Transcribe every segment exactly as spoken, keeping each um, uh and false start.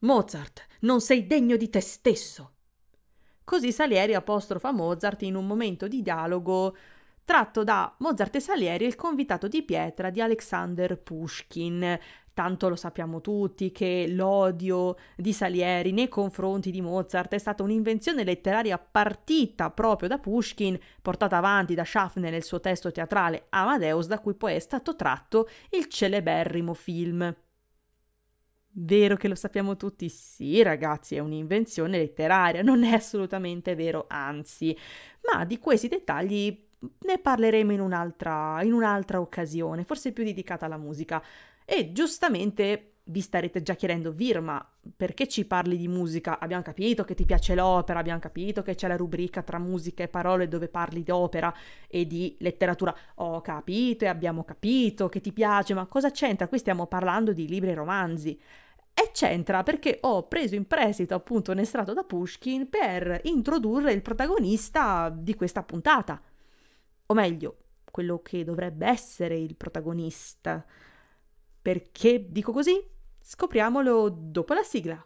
Mozart, non sei degno di te stesso. Così Salieri apostrofa Mozart in un momento di dialogo tratto da Mozart e Salieri, il convitato di pietra di Alexander Pushkin. Tanto lo sappiamo tutti che l'odio di Salieri nei confronti di Mozart è stata un'invenzione letteraria partita proprio da Pushkin, portata avanti da Schaffner nel suo testo teatrale Amadeus, da cui poi è stato tratto il celeberrimo film. Vero che lo sappiamo tutti? Sì, ragazzi, è un'invenzione letteraria, non è assolutamente vero, anzi, ma di questi dettagli ne parleremo in un'altra in un'altra occasione, forse più dedicata alla musica. E giustamente vi starete già chiedendo: Virma, perché ci parli di musica? Abbiamo capito che ti piace l'opera, abbiamo capito che c'è la rubrica tra musica e parole dove parli di opera e di letteratura. Ho capito e abbiamo capito che ti piace, ma cosa c'entra? Qui stiamo parlando di libri e romanzi. E c'entra perché ho preso in prestito appunto un estratto da Pushkin per introdurre il protagonista di questa puntata. O meglio, quello che dovrebbe essere il protagonista. Perché dico così? Scopriamolo dopo la sigla.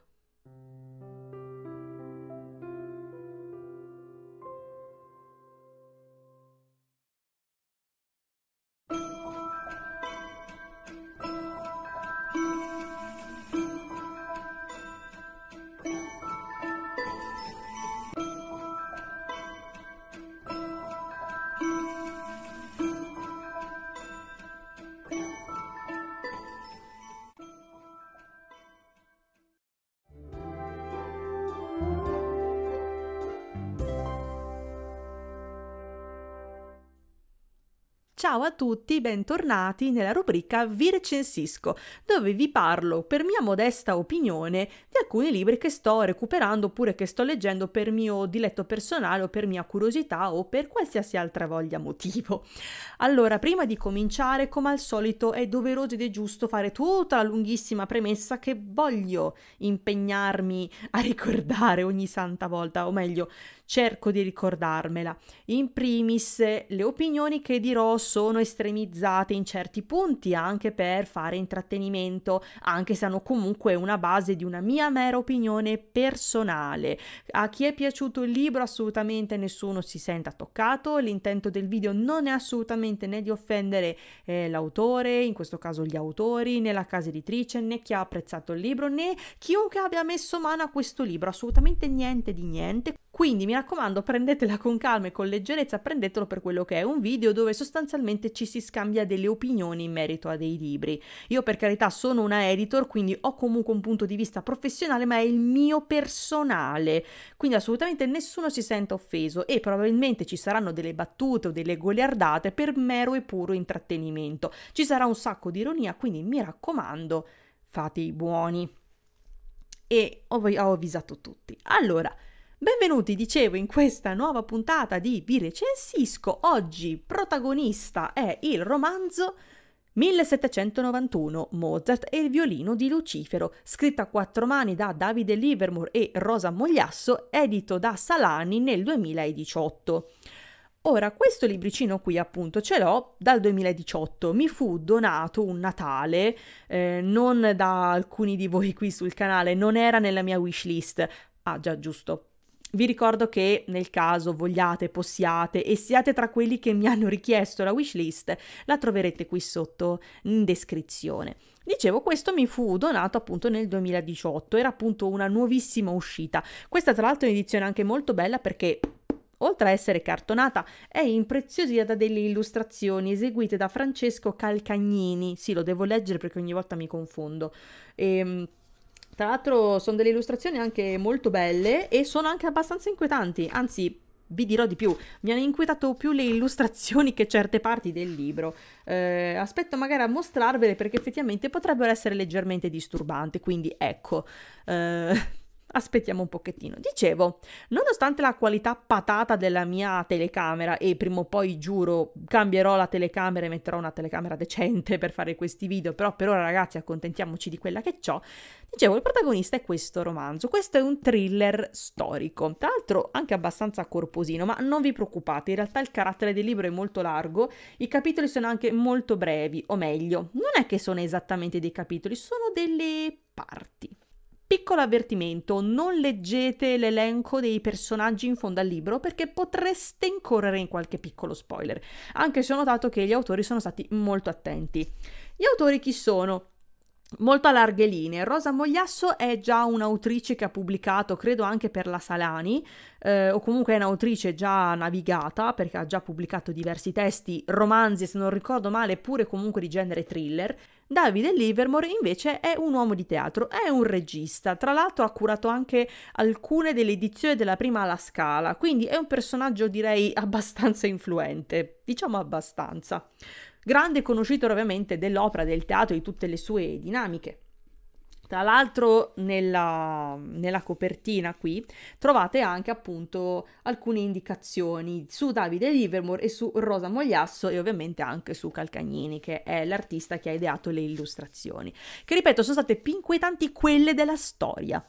Ciao a tutti, bentornati nella rubrica Vi recensisco, dove vi parlo, per mia modesta opinione, di alcuni libri che sto recuperando oppure che sto leggendo per mio diletto personale o per mia curiosità o per qualsiasi altra voglia motivo. Allora, prima di cominciare, come al solito, è doveroso ed è giusto fare tutta la lunghissima premessa che voglio impegnarmi a ricordare ogni santa volta, o meglio, cerco di ricordarmela. In primis, le opinioni che dirò sono estremizzate in certi punti anche per fare intrattenimento, anche se hanno comunque una base di una mia mera opinione personale. A chi è piaciuto il libro assolutamente nessuno si senta toccato, l'intento del video non è assolutamente né di offendere eh, l'autore, in questo caso gli autori, né la casa editrice, né chi ha apprezzato il libro, né chiunque abbia messo mano a questo libro, assolutamente niente di niente. Quindi mi raccomando, prendetela con calma e con leggerezza, prendetelo per quello che è, un video dove sostanzialmente ci si scambia delle opinioni in merito a dei libri. Io per carità sono una editor, quindi ho comunque un punto di vista professionale, ma è il mio personale, quindi assolutamente nessuno si senta offeso e probabilmente ci saranno delle battute o delle goliardate per mero e puro intrattenimento. Ci sarà un sacco di ironia, quindi mi raccomando, fate i buoni. E ho, ho avvisato tutti. Allora, benvenuti, dicevo, in questa nuova puntata di Vi recensisco. Oggi protagonista è il romanzo millesettecentonovantuno, Mozart e il violino di Lucifero, scritto a quattro mani da Davide Livermore e Rosa Mogliasso, edito da Salani nel duemiladiciotto. Ora, questo libricino qui appunto ce l'ho dal duemiladiciotto, mi fu donato un Natale, eh, non da alcuni di voi qui sul canale, non era nella mia wishlist. Ah già, giusto. Vi ricordo che nel caso vogliate, possiate e siate tra quelli che mi hanno richiesto la wishlist, la troverete qui sotto in descrizione. Dicevo, questo mi fu donato appunto nel duemiladiciotto, era appunto una nuovissima uscita. Questa tra l'altro è un'edizione anche molto bella perché, oltre a essere cartonata, è impreziosita da delle illustrazioni eseguite da Francesco Calcagnini. Sì, lo devo leggere perché ogni volta mi confondo. Ehm... Tra l'altro sono delle illustrazioni anche molto belle e sono anche abbastanza inquietanti, anzi vi dirò di più, mi hanno inquietato più le illustrazioni che certe parti del libro. Eh, aspetto magari a mostrarvele perché effettivamente potrebbero essere leggermente disturbanti, quindi ecco, eh, aspettiamo un pochettino. Dicevo, nonostante la qualità patata della mia telecamera, e prima o poi giuro cambierò la telecamera e metterò una telecamera decente per fare questi video, però per ora ragazzi accontentiamoci di quella che c'ho. Dicevo, il protagonista è questo romanzo, questo è un thriller storico, tra l'altro anche abbastanza corposino, ma non vi preoccupate, in realtà il carattere del libro è molto largo, i capitoli sono anche molto brevi, o meglio, non è che sono esattamente dei capitoli, sono delle parti. piccolo avvertimento: non leggete l'elenco dei personaggi in fondo al libro perché potreste incorrere in qualche piccolo spoiler, anche se ho notato che gli autori sono stati molto attenti. Gli autori chi sono? Molto a larghe linee. Rosa Mogliasso è già un'autrice che ha pubblicato, credo anche per la Salani, eh, o comunque è un'autrice già navigata perché ha già pubblicato diversi testi, romanzi se non ricordo male, pure comunque di genere thriller. Davide Livermore invece è un uomo di teatro, è un regista, tra l'altro ha curato anche alcune delle edizioni della prima alla Scala, quindi è un personaggio direi abbastanza influente, diciamo abbastanza. Grande conoscitore ovviamente dell'opera, del teatro, di tutte le sue dinamiche. Tra l'altro nella, nella copertina qui trovate anche appunto alcune indicazioni su Davide Livermore e su Rosa Mogliasso e ovviamente anche su Calcagnini, che è l'artista che ha ideato le illustrazioni, che ripeto sono state più inquietanti quelle della storia.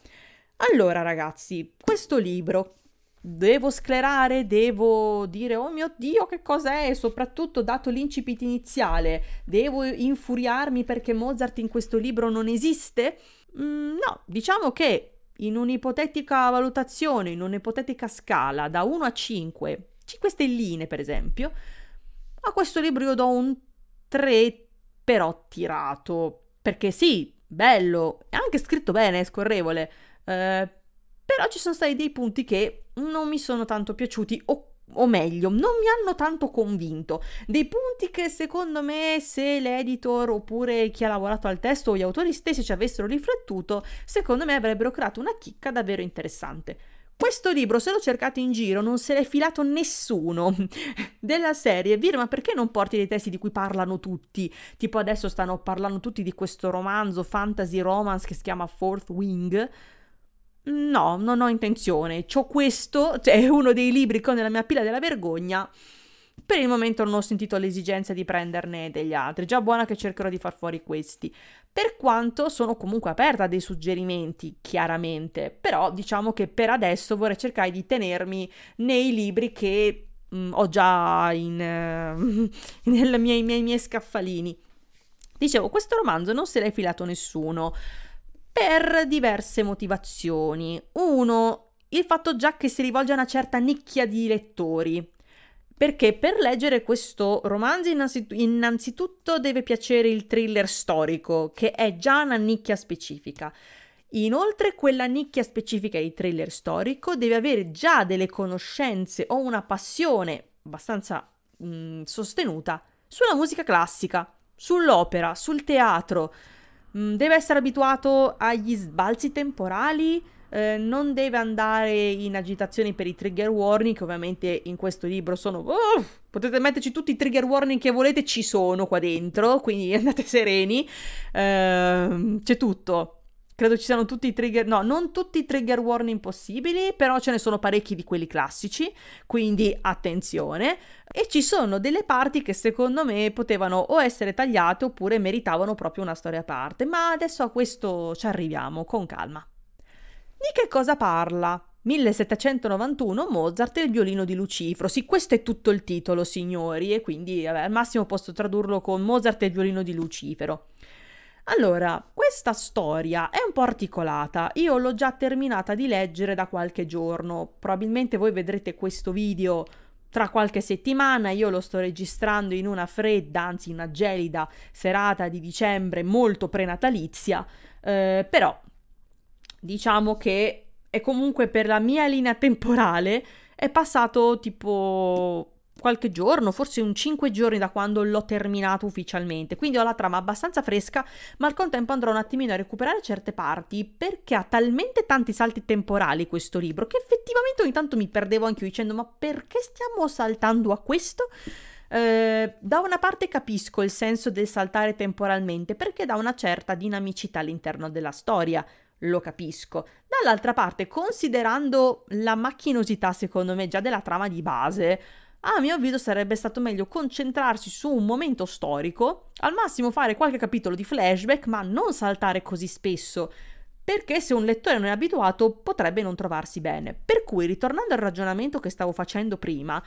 Allora ragazzi, questo libro... Devo sclerare, devo dire oh mio Dio che cos'è, e soprattutto dato l'incipit iniziale devo infuriarmi perché Mozart in questo libro non esiste? Mm, no, diciamo che in un'ipotetica valutazione, in un'ipotetica scala da uno a cinque, cinque stelline per esempio, a questo libro io do un tre però tirato, perché sì, bello, è anche scritto bene, è scorrevole, eh, però ci sono stati dei punti che non mi sono tanto piaciuti, o, o meglio, non mi hanno tanto convinto. Dei punti che secondo me, se l'editor oppure chi ha lavorato al testo o gli autori stessi ci avessero riflettuto, secondo me avrebbero creato una chicca davvero interessante. Questo libro, se l'ho cercato in giro, non se l'è filato nessuno della serie. Vire, ma perché non porti dei testi di cui parlano tutti? Tipo adesso stanno parlando tutti di questo romanzo, fantasy romance, che si chiama Fourth Wing. No, non ho intenzione, c'ho questo, cioè è uno dei libri con nella mia pila della vergogna, per il momento non ho sentito l'esigenza di prenderne degli altri, già buona che cercherò di far fuori questi, per quanto sono comunque aperta a dei suggerimenti, chiaramente, però diciamo che per adesso vorrei cercare di tenermi nei libri che mh, ho già in, uh, nella mia, nei miei, miei scaffalini. Dicevo, questo romanzo non se l'è filato nessuno, per diverse motivazioni. Uno, il fatto già che si rivolge a una certa nicchia di lettori, perché per leggere questo romanzo innanzitut- innanzitutto deve piacere il thriller storico, che è già una nicchia specifica. Inoltre quella nicchia specifica di thriller storico deve avere già delle conoscenze o una passione abbastanza mh, sostenuta sulla musica classica, sull'opera, sul teatro. Deve essere abituato agli sbalzi temporali, eh, non deve andare in agitazione per i trigger warning, che ovviamente in questo libro sono... Oh, potete metterci tutti i trigger warning che volete, ci sono qua dentro, quindi andate sereni, eh, c'è tutto. Credo ci siano tutti i trigger... No, non tutti i trigger warning possibili, però ce ne sono parecchi di quelli classici, quindi attenzione. E ci sono delle parti che secondo me potevano o essere tagliate oppure meritavano proprio una storia a parte, ma adesso a questo ci arriviamo con calma. Di che cosa parla? millesettecentonovantuno, Mozart e il violino di Lucifero. Sì, questo è tutto il titolo, signori, e quindi vabbè, al massimo posso tradurlo con Mozart e il violino di Lucifero. Allora, questa storia è un po' articolata, io l'ho già terminata di leggere da qualche giorno, probabilmente voi vedrete questo video tra qualche settimana, io lo sto registrando in una fredda, anzi in una gelida serata di dicembre molto prenatalizia, eh, però diciamo che è comunque per la mia linea temporale è passato tipo... qualche giorno, forse un cinque giorni da quando l'ho terminato ufficialmente, quindi ho la trama abbastanza fresca, ma al contempo andrò un attimino a recuperare certe parti perché ha talmente tanti salti temporali questo libro che effettivamente ogni tanto mi perdevo anche io dicendo ma perché stiamo saltando a questo? Eh, da una parte capisco il senso del saltare temporalmente perché dà una certa dinamicità all'interno della storia, lo capisco. Dall'altra parte, considerando la macchinosità secondo me già della trama di base, a mio avviso sarebbe stato meglio concentrarsi su un momento storico, al massimo fare qualche capitolo di flashback, ma non saltare così spesso, perché se un lettore non è abituato potrebbe non trovarsi bene. Per cui, ritornando al ragionamento che stavo facendo prima,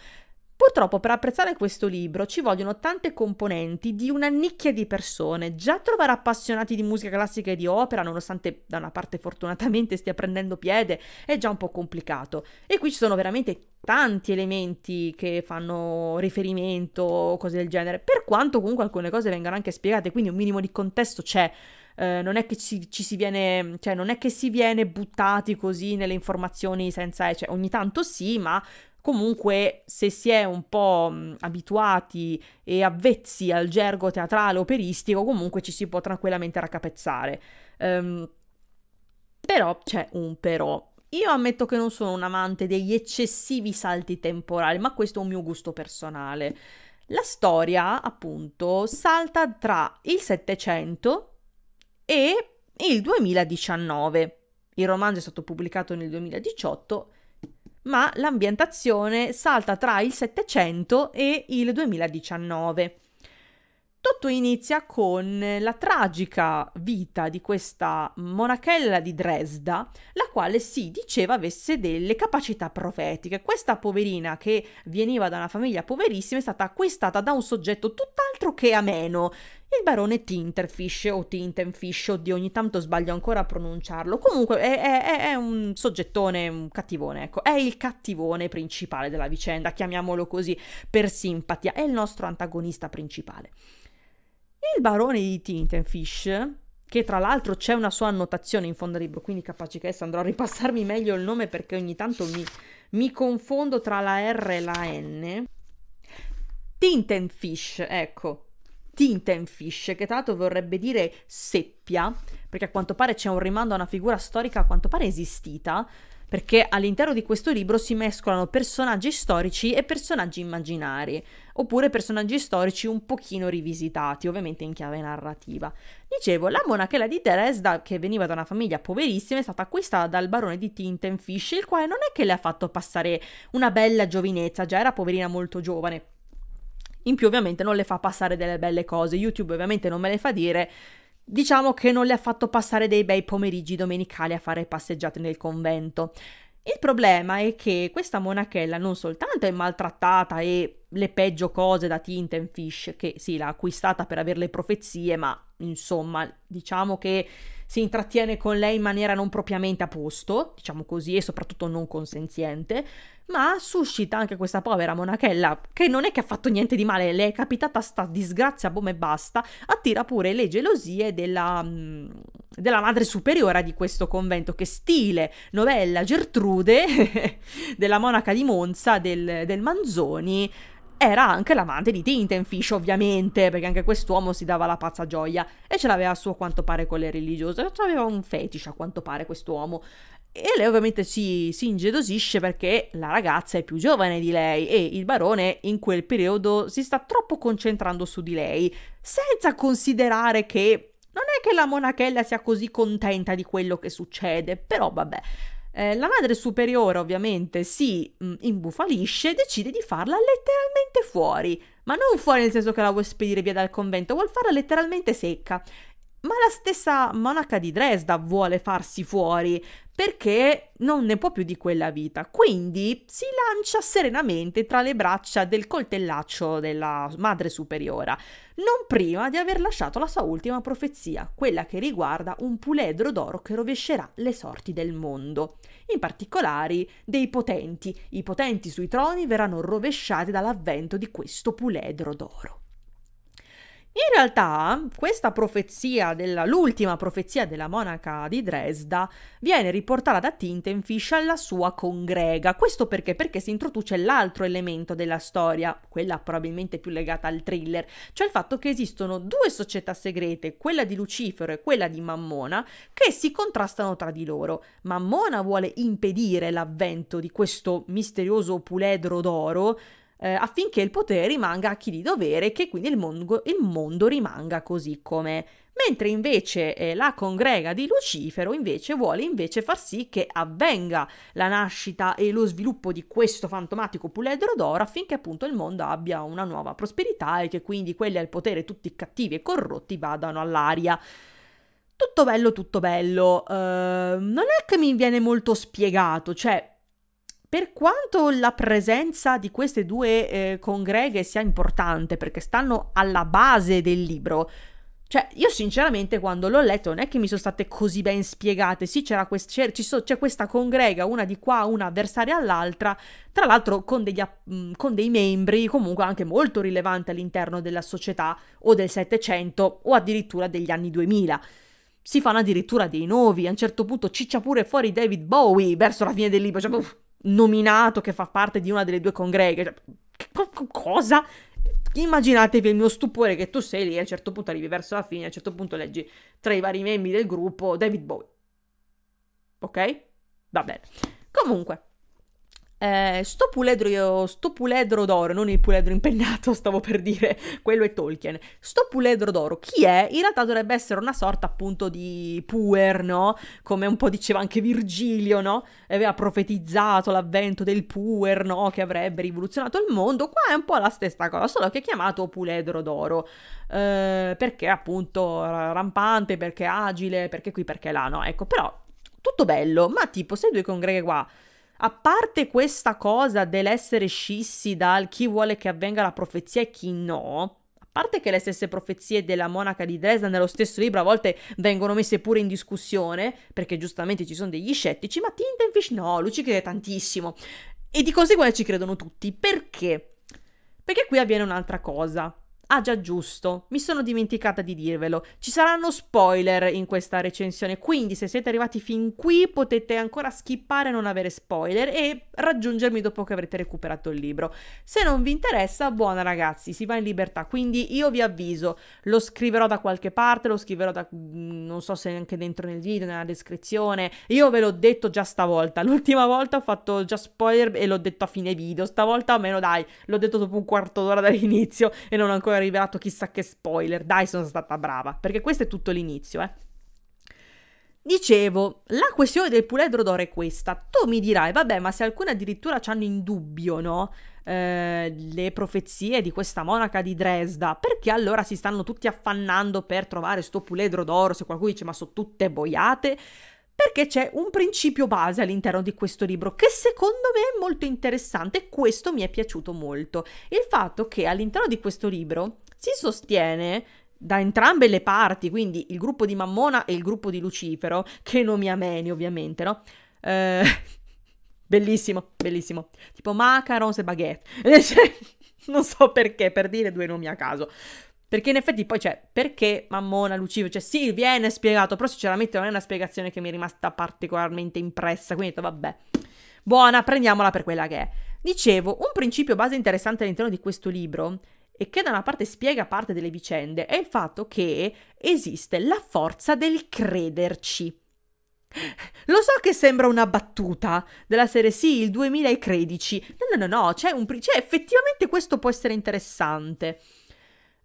Purtroppo per apprezzare questo libro ci vogliono tante componenti di una nicchia di persone. Già trovare appassionati di musica classica e di opera, nonostante da una parte fortunatamente stia prendendo piede, è già un po' complicato. E qui ci sono veramente tanti elementi che fanno riferimento o cose del genere, per quanto comunque alcune cose vengano anche spiegate, quindi un minimo di contesto c'è. Eh, non è che ci, ci si viene, cioè non è che si viene buttati così nelle informazioni senza, cioè ogni tanto sì, ma comunque se si è un po' abituati e avvezzi al gergo teatrale operistico, comunque ci si può tranquillamente raccapezzare. Um, però c'è un però. Io ammetto che non sono un amante degli eccessivi salti temporali, ma questo è un mio gusto personale. La storia, appunto, salta tra il Settecento e il duemiladiciannove. Il romanzo è stato pubblicato nel duemiladiciotto, ma l'ambientazione salta tra il Settecento e il duemiladiciannove. Tutto inizia con la tragica vita di questa monachella di Dresda, la quale si diceva avesse delle capacità profetiche. Questa poverina, che veniva da una famiglia poverissima, è stata acquistata da un soggetto tutt'altro che ameno, il barone Tintenfisch o Tintenfisch, oddio ogni tanto sbaglio ancora a pronunciarlo. Comunque è, è, è un soggettone, un cattivone, ecco, è il cattivone principale della vicenda, chiamiamolo così per simpatia, è il nostro antagonista principale. Il barone di Tintenfisch, che tra l'altro c'è una sua annotazione in fondo al libro, quindi capace che adesso andrò a ripassarmi meglio il nome perché ogni tanto mi, mi confondo tra la R e la N. Tintenfisch, ecco, Tintenfisch, che tra l'altro vorrebbe dire seppia, perché a quanto pare c'è un rimando a una figura storica a quanto pare esistita, perché all'interno di questo libro si mescolano personaggi storici e personaggi immaginari, oppure personaggi storici un pochino rivisitati, ovviamente in chiave narrativa. Dicevo, la monachella di Dresda, che veniva da una famiglia poverissima, è stata acquistata dal barone di Tintenfisch, il quale non è che le ha fatto passare una bella giovinezza, già era poverina molto giovane. In più ovviamente non le fa passare delle belle cose, YouTube ovviamente non me le fa dire. Diciamo che non le ha fatto passare dei bei pomeriggi domenicali a fare passeggiate nel convento. Il problema è che questa monachella non soltanto è maltrattata e le peggio cose da Tintenfisch, che sì, l'ha acquistata per avere le profezie, ma insomma, diciamo che si intrattiene con lei in maniera non propriamente a posto, diciamo così, e soprattutto non consenziente, ma suscita anche questa povera monachella, che non è che ha fatto niente di male, le è capitata sta disgrazia, boom e basta, attira pure le gelosie della, della madre superiora di questo convento, che stile novella Gertrude, della monaca di Monza, del, del Manzoni, era anche l'amante di Tintenfisch, ovviamente, perché anche quest'uomo si dava la pazza gioia e ce l'aveva a suo quanto pare con le religiose, ce l'aveva un fetish a quanto pare quest'uomo, e lei ovviamente si, si ingedosisce perché la ragazza è più giovane di lei e il barone in quel periodo si sta troppo concentrando su di lei, senza considerare che non è che la monachella sia così contenta di quello che succede, però vabbè. Eh, la madre superiore ovviamente si mh, imbufalisce e decide di farla letteralmente fuori, ma non fuori nel senso che la vuol spedire via dal convento, vuol farla letteralmente secca. Ma la stessa monaca di Dresda vuole farsi fuori perché non ne può più di quella vita, quindi si lancia serenamente tra le braccia del coltellaccio della madre superiora, non prima di aver lasciato la sua ultima profezia, quella che riguarda un puledro d'oro che rovescerà le sorti del mondo, in particolare dei potenti. I potenti sui troni verranno rovesciati dall'avvento di questo puledro d'oro. In realtà questa profezia, l'ultima profezia della monaca di Dresda, viene riportata da Tintenfisch alla sua congrega. Questo perché? Perché si introduce l'altro elemento della storia, quella probabilmente più legata al thriller, cioè il fatto che esistono due società segrete, quella di Lucifero e quella di Mammona, che si contrastano tra di loro. Mammona vuole impedire l'avvento di questo misterioso puledro d'oro, Eh, affinché il potere rimanga a chi di dovere e che quindi il mondo, il mondo rimanga così com'è, mentre invece eh, la congrega di Lucifero invece vuole invece far sì che avvenga la nascita e lo sviluppo di questo fantomatico puledro d'oro affinché appunto il mondo abbia una nuova prosperità e che quindi quelli al potere tutti cattivi e corrotti vadano all'aria. Tutto bello, tutto bello. Uh, non è che mi viene molto spiegato, cioè Per quanto la presenza di queste due eh, congreghe sia importante, perché stanno alla base del libro, cioè io sinceramente quando l'ho letto non è che mi sono state così ben spiegate. Sì, c'era quest- so c'è questa congrega, una di qua, una avversaria all'altra, tra l'altro con, con dei membri comunque anche molto rilevanti all'interno della società o del Settecento o addirittura degli anni duemila. Si fanno addirittura dei novi, a un certo punto ciccia pure fuori David Bowie verso la fine del libro, cioè, uff, nominato che fa parte di una delle due congreghe. Cioè, co cosa? Immaginatevi il mio stupore che tu sei lì e a un certo punto arrivi verso la fine, a un certo punto leggi tra i vari membri del gruppo David Bowie. Ok? Va bene. Comunque, eh, sto puledro io, sto puledro d'oro, non il puledro impennato, stavo per dire, quello è Tolkien. Sto puledro d'oro, chi è? In realtà dovrebbe essere una sorta appunto di puer, no? Come un po' diceva anche Virgilio, no? Aveva profetizzato l'avvento del puer, no? Che avrebbe rivoluzionato il mondo. Qua è un po' la stessa cosa, solo che è chiamato puledro d'oro. Eh, perché appunto rampante, perché agile, perché qui, perché là, no? Ecco, però tutto bello, ma tipo se due congreghe qua... A parte questa cosa dell'essere scissi dal chi vuole che avvenga la profezia e chi no, a parte che le stesse profezie della monaca di Dresda nello stesso libro a volte vengono messe pure in discussione, perché giustamente ci sono degli scettici, ma Tintenfisch no, lui ci crede tantissimo. E di conseguenza ci credono tutti. Perché? Perché qui avviene un'altra cosa. Ah già, giusto, mi sono dimenticata di dirvelo, ci saranno spoiler in questa recensione, quindi se siete arrivati fin qui potete ancora skippare e non avere spoiler e raggiungermi dopo che avrete recuperato il libro. Se non vi interessa, buona ragazzi, si va in libertà, quindi io vi avviso, lo scriverò da qualche parte, lo scriverò da, non so se anche dentro nel video, nella descrizione, io ve l'ho detto già stavolta, l'ultima volta ho fatto già spoiler e l'ho detto a fine video, stavolta almeno dai, l'ho detto dopo un quarto d'ora dall'inizio e non ho ancora rivelato chissà che spoiler, dai sono stata brava, perché questo è tutto l'inizio, eh. Dicevo, la questione del puledro d'oro è questa. Tu mi dirai, vabbè, ma se alcune addirittura ci hanno in dubbio, no, eh, le profezie di questa monaca di Dresda, perché allora si stanno tutti affannando per trovare sto puledro d'oro? Se qualcuno dice, ma sono tutte boiate, perché c'è un principio base all'interno di questo libro che secondo me è molto interessante e questo mi è piaciuto molto. Il fatto che all'interno di questo libro si sostiene da entrambe le parti, quindi il gruppo di Mammona e il gruppo di Lucifero, che nomi ameni ovviamente, no? Eh, bellissimo, bellissimo. Tipo macarons e baguette. Non so perché, per dire due nomi a caso. Perché in effetti poi c'è, cioè, perché Mammona, Lucifero, cioè sì, viene spiegato, però sinceramente non è una spiegazione che mi è rimasta particolarmente impressa, quindi ho detto vabbè, buona, prendiamola per quella che è. Dicevo, un principio base interessante all'interno di questo libro, e che da una parte spiega parte delle vicende, è il fatto che esiste la forza del crederci. Lo so che sembra una battuta della serie sì, il duemilatredici, no no no, no c'è un c'è effettivamente questo può essere interessante.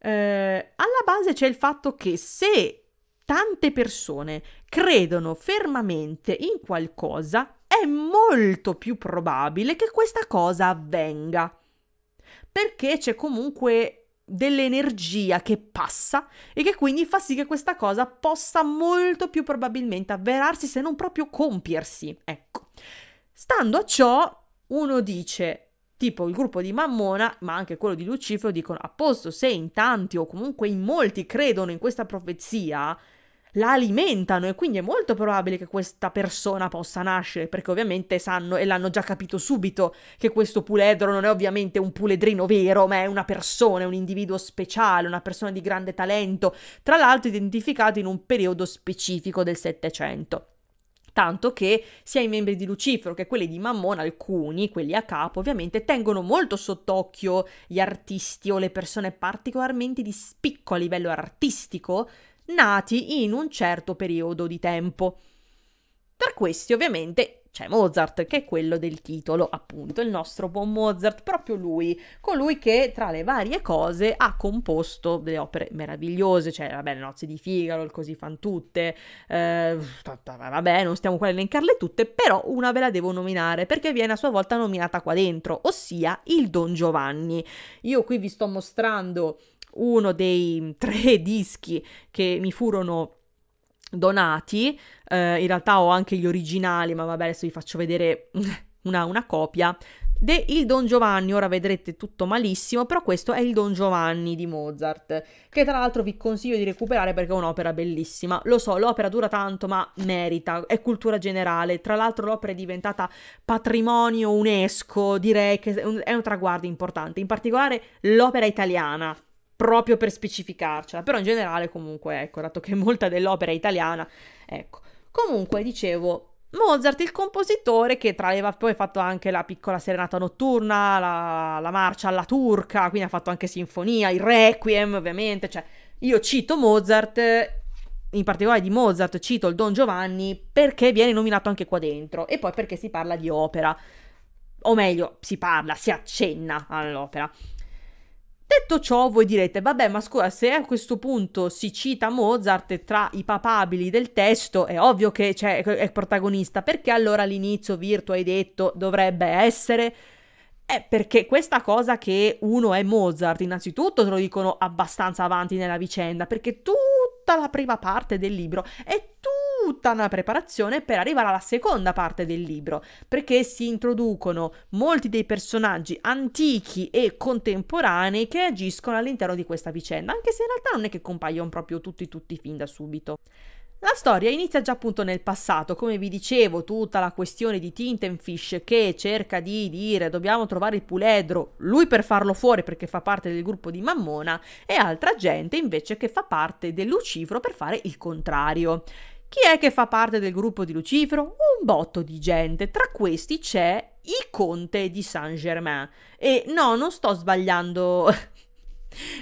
Eh, alla base c'è il fatto che se tante persone credono fermamente in qualcosa è molto più probabile che questa cosa avvenga, perché c'è comunque dell'energia che passa e che quindi fa sì che questa cosa possa molto più probabilmente avverarsi, se non proprio compiersi. Ecco, stando a ciò uno dice, tipo il gruppo di Mammona, ma anche quello di Lucifero, dicono, a posto, se in tanti o comunque in molti credono in questa profezia, la alimentano e quindi è molto probabile che questa persona possa nascere, perché ovviamente sanno e l'hanno già capito subito che questo puledro non è ovviamente un puledrino vero, ma è una persona, un individuo speciale, una persona di grande talento, tra l'altro identificato in un periodo specifico del Settecento. Tanto che sia i membri di Lucifero che quelli di Mammona, alcuni, quelli a capo, ovviamente tengono molto sott'occhio gli artisti o le persone particolarmente di spicco a livello artistico, nati in un certo periodo di tempo. Per questi ovviamente c'è Mozart, che è quello del titolo, appunto, il nostro buon Mozart, proprio lui, colui che tra le varie cose ha composto delle opere meravigliose, cioè vabbè, le nozze di Figaro, il così fan tutte, eh, vabbè, non stiamo qua a elencarle tutte, però una ve la devo nominare perché viene a sua volta nominata qua dentro, ossia il Don Giovanni. Io qui vi sto mostrando uno dei tre dischi che mi furono donati, eh, in realtà ho anche gli originali, ma vabbè, adesso vi faccio vedere una, una copia de Il Don Giovanni. Ora vedrete tutto malissimo, però questo è Il Don Giovanni di Mozart, che tra l'altro vi consiglio di recuperare perché è un'opera bellissima. Lo so, l'opera dura tanto, ma merita, è cultura generale. Tra l'altro l'opera è diventata patrimonio UNESCO, direi che è un, è un traguardo importante, in particolare l'opera italiana, proprio per specificarcela, però in generale comunque, ecco, dato che molta dell'opera è italiana, ecco. Comunque, dicevo, Mozart, il compositore che tra aveva poi fatto anche la piccola serenata notturna, la, la marcia alla turca, quindi ha fatto anche sinfonia, il requiem ovviamente, cioè io cito Mozart, in particolare di Mozart cito il Don Giovanni perché viene nominato anche qua dentro e poi perché si parla di opera, o meglio si parla, si accenna all'opera. Detto ciò, voi direte, vabbè, ma scusa, se a questo punto si cita Mozart tra i papabili del testo, è ovvio che c'è, è protagonista, perché allora all'inizio, Virtu, hai detto, dovrebbe essere? È perché questa cosa che uno è Mozart, innanzitutto te lo dicono abbastanza avanti nella vicenda, perché tutta la prima parte del libro è tutta una preparazione per arrivare alla seconda parte del libro, perché si introducono molti dei personaggi antichi e contemporanei che agiscono all'interno di questa vicenda, anche se in realtà non è che compaiono proprio tutti tutti fin da subito. La storia inizia già appunto nel passato, come vi dicevo, tutta la questione di Tintenfisch che cerca di dire dobbiamo trovare il puledro, lui per farlo fuori perché fa parte del gruppo di Mammona, e altra gente invece che fa parte del Lucifero per fare il contrario. Chi è che fa parte del gruppo di Lucifero? Un botto di gente, tra questi c'è il Conte di Saint-Germain. E no, non sto sbagliando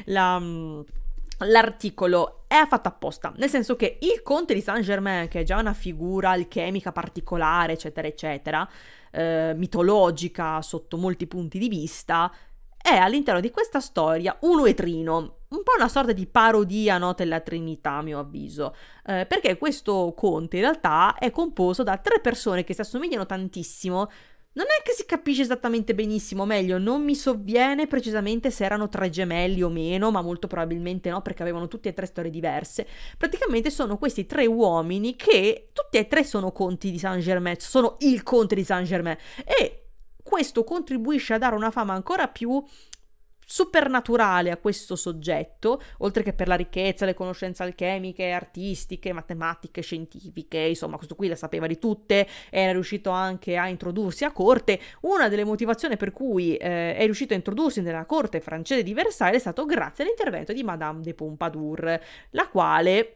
l'articolo, la, è fatto apposta, nel senso che il Conte di Saint-Germain, che è già una figura alchemica particolare, eccetera, eccetera, eh, mitologica sotto molti punti di vista, è all'interno di questa storia un uetrino, un po' una sorta di parodia, no, della Trinità a mio avviso, eh, perché questo conte in realtà è composto da tre persone che si assomigliano tantissimo, non è che si capisce esattamente benissimo, meglio non mi sovviene precisamente se erano tre gemelli o meno, ma molto probabilmente no, perché avevano tutte e tre storie diverse. Praticamente sono questi tre uomini che tutti e tre sono conti di Saint-Germain, sono il conte di Saint-Germain, e questo contribuisce a dare una fama ancora più supernaturale a questo soggetto, oltre che per la ricchezza, le conoscenze alchemiche, artistiche, matematiche, scientifiche, insomma questo qui la sapeva di tutte, era riuscito anche a introdursi a corte. Una delle motivazioni per cui eh, è riuscito a introdursi nella corte francese di Versailles è stato grazie all'intervento di Madame de Pompadour, la quale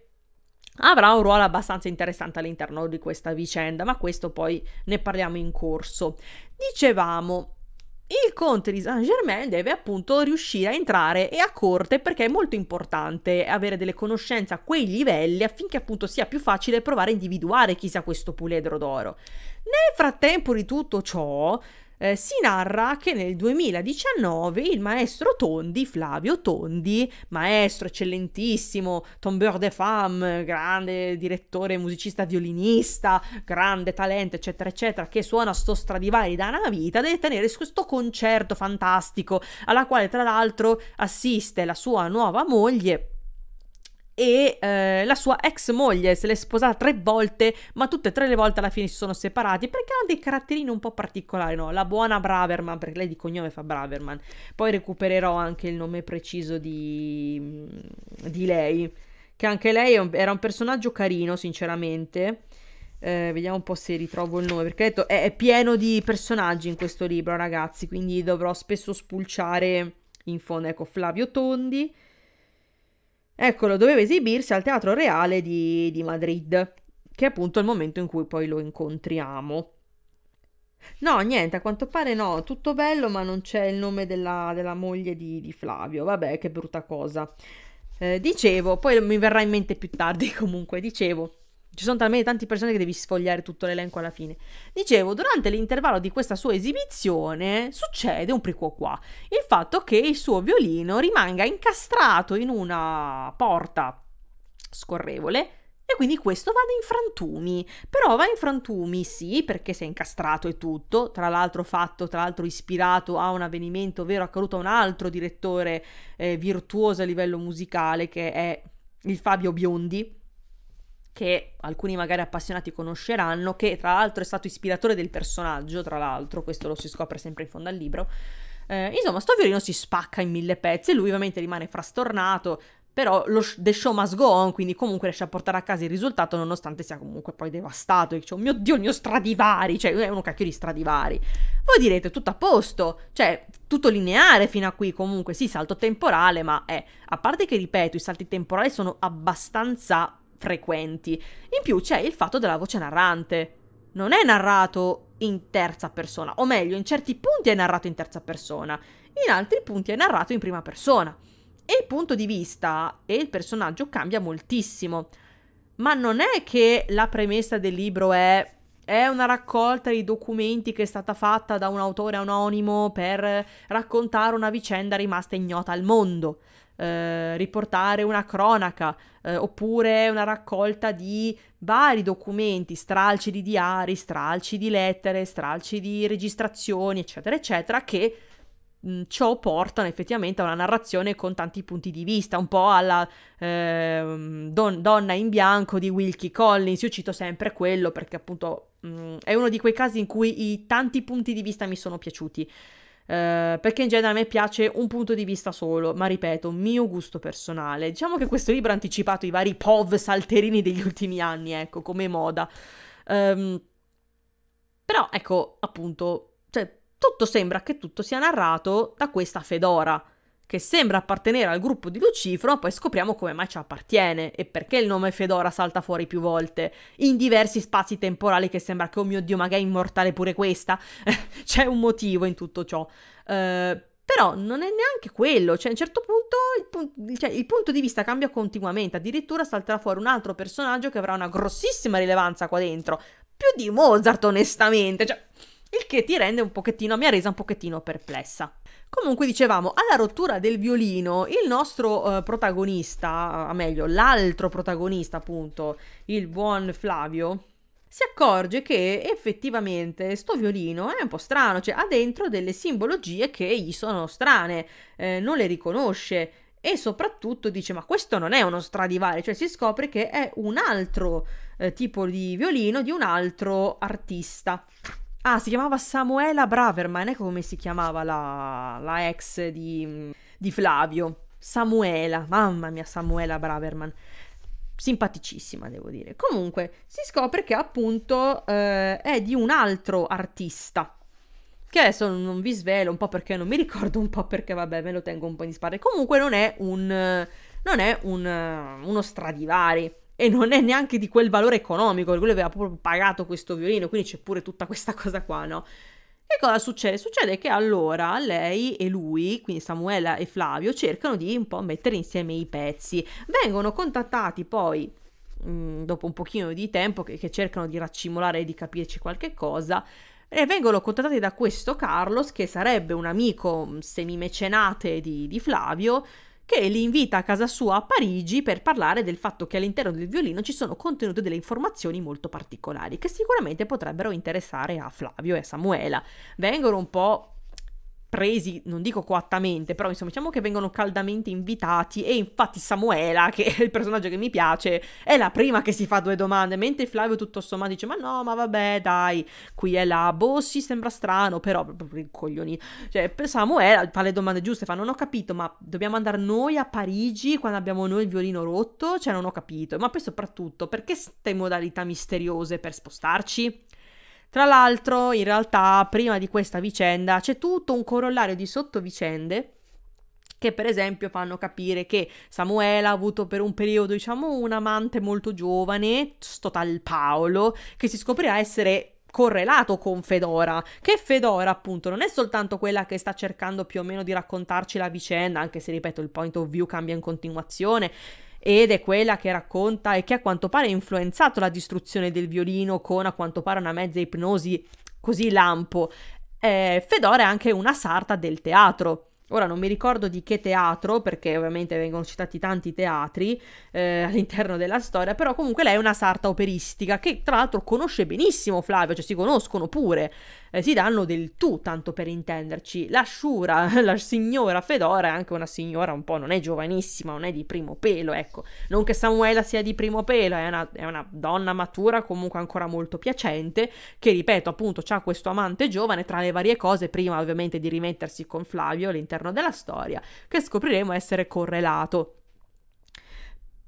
avrà un ruolo abbastanza interessante all'interno di questa vicenda, ma questo poi ne parliamo in corso. Dicevamo, il conte di Saint-Germain deve appunto riuscire a entrare e a corte perché è molto importante avere delle conoscenze a quei livelli affinché appunto sia più facile provare a individuare chi sia questo puledro d'oro. Nel frattempo di tutto ciò eh, si narra che nel duemiladiciannove il maestro Tondi, Flavio Tondi, maestro eccellentissimo, tombeur de femme, grande direttore, musicista, violinista, grande talento, eccetera, eccetera, che suona sto Stradivari da una vita, deve tenere questo concerto fantastico, alla quale tra l'altro assiste la sua nuova moglie, e eh, la sua ex moglie se l'è sposata tre volte, ma tutte e tre le volte alla fine si sono separati perché hanno dei caratterini un po' particolari, no? La buona Braverman, perché lei di cognome fa Braverman, poi recupererò anche il nome preciso di, di lei, che anche lei un, era un personaggio carino sinceramente, eh, vediamo un po' se ritrovo il nome, perché detto, è, è pieno di personaggi in questo libro ragazzi, quindi dovrò spesso spulciare in fondo. Ecco, Flavio Tondi, eccolo, doveva esibirsi al Teatro Reale di, di Madrid, che è appunto il momento in cui poi lo incontriamo. No, niente, a quanto pare no, tutto bello, ma non c'è il nome della, della moglie di, di Flavio, vabbè, che brutta cosa. Eh, dicevo, poi mi verrà in mente più tardi comunque, dicevo, ci sono talmente tante persone che devi sfogliare tutto l'elenco alla fine. Dicevo, durante l'intervallo di questa sua esibizione succede un priquoquà, il fatto che il suo violino rimanga incastrato in una porta scorrevole e quindi questo vada in frantumi. Però va in frantumi sì, perché si è incastrato e tutto, tra l'altro fatto, tra l'altro ispirato a un avvenimento vero accaduto a un altro direttore eh, virtuoso a livello musicale, che è il Fabio Biondi, che alcuni magari appassionati conosceranno, che tra l'altro è stato ispiratore del personaggio, tra l'altro, questo lo si scopre sempre in fondo al libro. Eh, insomma, sto violino si spacca in mille pezzi e lui ovviamente rimane frastornato, però lo sh- the show must go on, quindi comunque riesce a portare a casa il risultato nonostante sia comunque poi devastato. E dice, oh mio Dio, il mio Stradivari, cioè è uno cacchio di Stradivari. Voi direte, tutto a posto, cioè tutto lineare fino a qui, comunque sì, salto temporale, ma è, eh, a parte che ripeto, i salti temporali sono abbastanza frequenti, in più c'è il fatto della voce narrante, non è narrato in terza persona, o meglio, in certi punti è narrato in terza persona, in altri punti è narrato in prima persona. E il punto di vista e il personaggio cambia moltissimo, ma non è che la premessa del libro è, è una raccolta di documenti che è stata fatta da un autore anonimo per raccontare una vicenda rimasta ignota al mondo, eh, riportare una cronaca, eh, oppure una raccolta di vari documenti, stralci di diari, stralci di lettere, stralci di registrazioni, eccetera, eccetera, che ciò portano effettivamente a una narrazione con tanti punti di vista, un po' alla eh, don, Donna in bianco di Wilkie Collins. Io cito sempre quello perché appunto mh, è uno di quei casi in cui i tanti punti di vista mi sono piaciuti, eh, perché in genere a me piace un punto di vista solo, ma ripeto, mio gusto personale. Diciamo che questo libro ha anticipato i vari pov salterini degli ultimi anni, ecco, come moda, um, però ecco, appunto, cioè tutto sembra che tutto sia narrato da questa Fedora, che sembra appartenere al gruppo di Lucifero, ma poi scopriamo come mai ci appartiene e perché il nome Fedora salta fuori più volte, in diversi spazi temporali, che sembra che, oh mio Dio, magari è immortale pure questa. C'è un motivo in tutto ciò. Eh, però non è neanche quello, cioè a un certo punto il, pun- cioè, il punto di vista cambia continuamente, addirittura salterà fuori un altro personaggio che avrà una grossissima rilevanza qua dentro, più di Mozart onestamente, cioè... Il che ti rende un pochettino, mi ha resa un pochettino perplessa. Comunque dicevamo, alla rottura del violino, il nostro eh, protagonista, o meglio, l'altro protagonista appunto, il buon Flavio, si accorge che effettivamente sto violino è un po' strano, cioè ha dentro delle simbologie che gli sono strane, eh, non le riconosce e soprattutto dice, ma questo non è uno Stradivari, cioè si scopre che è un altro eh, tipo di violino di un altro artista. Ah, si chiamava Samuela Braverman, ecco come si chiamava la, la ex di, di Flavio. Samuela, mamma mia, Samuela Braverman. Simpaticissima, devo dire. Comunque, si scopre che appunto eh, è di un altro artista, che adesso non vi svelo, un po' perché non mi ricordo, un po' perché vabbè, me lo tengo un po' in spalla. Comunque non è, un, non è un, uno Stradivari. E non è neanche di quel valore economico, quello aveva proprio pagato questo violino, quindi c'è pure tutta questa cosa qua, no? E cosa succede? Succede che allora lei e lui, quindi Samuela e Flavio, cercano di un po' mettere insieme i pezzi. Vengono contattati poi, mh, dopo un pochino di tempo, che, che cercano di raccimolare e di capirci qualche cosa, e vengono contattati da questo Carlos, che sarebbe un amico semimecenate di, di Flavio, che li invita a casa sua a Parigi per parlare del fatto che all'interno del violino ci sono contenute delle informazioni molto particolari che sicuramente potrebbero interessare a Flavio e a Samuela. Vengono un po' presi, non dico coattamente, però insomma diciamo che vengono caldamente invitati, e infatti Samuela, che è il personaggio che mi piace, è la prima che si fa due domande, mentre Flavio tutto sommato dice, ma no, ma vabbè, dai, qui è là, boh, sì, sembra strano, però proprio coglioni, cioè per Samuela fa le domande giuste, fa, non ho capito, ma dobbiamo andare noi a Parigi quando abbiamo noi il violino rotto? Cioè non ho capito, ma poi soprattutto perché ste modalità misteriose per spostarci? Tra l'altro, in realtà, prima di questa vicenda c'è tutto un corollario di sottovicende che, per esempio, fanno capire che Samuela ha avuto per un periodo, diciamo, un amante molto giovane, sto tal Paolo, che si scoprirà essere correlato con Fedora, che Fedora appunto non è soltanto quella che sta cercando più o meno di raccontarci la vicenda, anche se, ripeto, il point of view cambia in continuazione, ed è quella che racconta e che a quanto pare ha influenzato la distruzione del violino con a quanto pare una mezza ipnosi così lampo. Eh, Fedora è anche una sarta del teatro, Ora non mi ricordo di che teatro, perché ovviamente vengono citati tanti teatri eh, all'interno della storia, però comunque lei è una sarta operistica che tra l'altro conosce benissimo Flavio, cioè si conoscono pure, eh, si danno del tu, tanto per intenderci. La sciura, la signora Fedora è anche una signora un po', non è giovanissima, non è di primo pelo, ecco, non che Samuela sia di primo pelo, è una, è una donna matura comunque ancora molto piacente, che ripeto appunto c'ha questo amante giovane, tra le varie cose, prima ovviamente di rimettersi con Flavio all'interno della storia, che scopriremo essere correlato.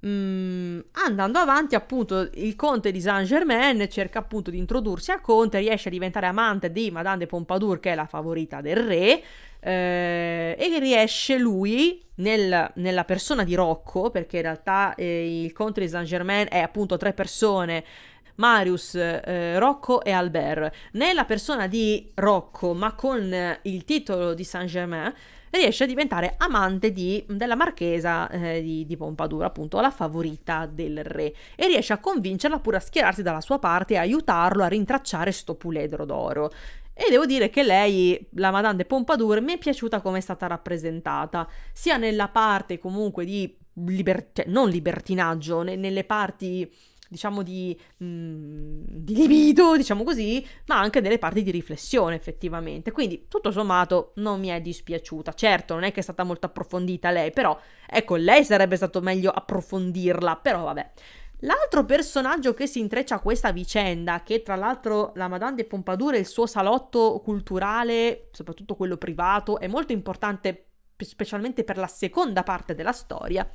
Mm, andando avanti appunto il conte di Saint-Germain cerca appunto di introdursi a conte, riesce a diventare amante di Madame de Pompadour, che è la favorita del re, eh, e riesce lui nel, nella persona di Rocco, perché in realtà eh, il conte di Saint-Germain è appunto tre persone: Marius, eh, Rocco e Albert. Nella persona di Rocco, ma con il titolo di Saint-Germain, riesce a diventare amante di, della marchesa eh, di, di Pompadour, appunto la favorita del re, e riesce a convincerla pure a schierarsi dalla sua parte e aiutarlo a rintracciare sto puledro d'oro. E devo dire che lei, la Madame de Pompadour, mi è piaciuta come è stata rappresentata, sia nella parte comunque di liber- cioè, non libertinaggio, ne- nelle parti diciamo di, mh, di libido, diciamo così, ma anche delle parti di riflessione effettivamente, quindi tutto sommato non mi è dispiaciuta. Certo non è che è stata molto approfondita lei, però ecco, lei sarebbe stato meglio approfondirla, però vabbè. L'altro personaggio che si intreccia a questa vicenda, che tra l'altro la Madame de Pompadour e il suo salotto culturale, soprattutto quello privato, è molto importante specialmente per la seconda parte della storia.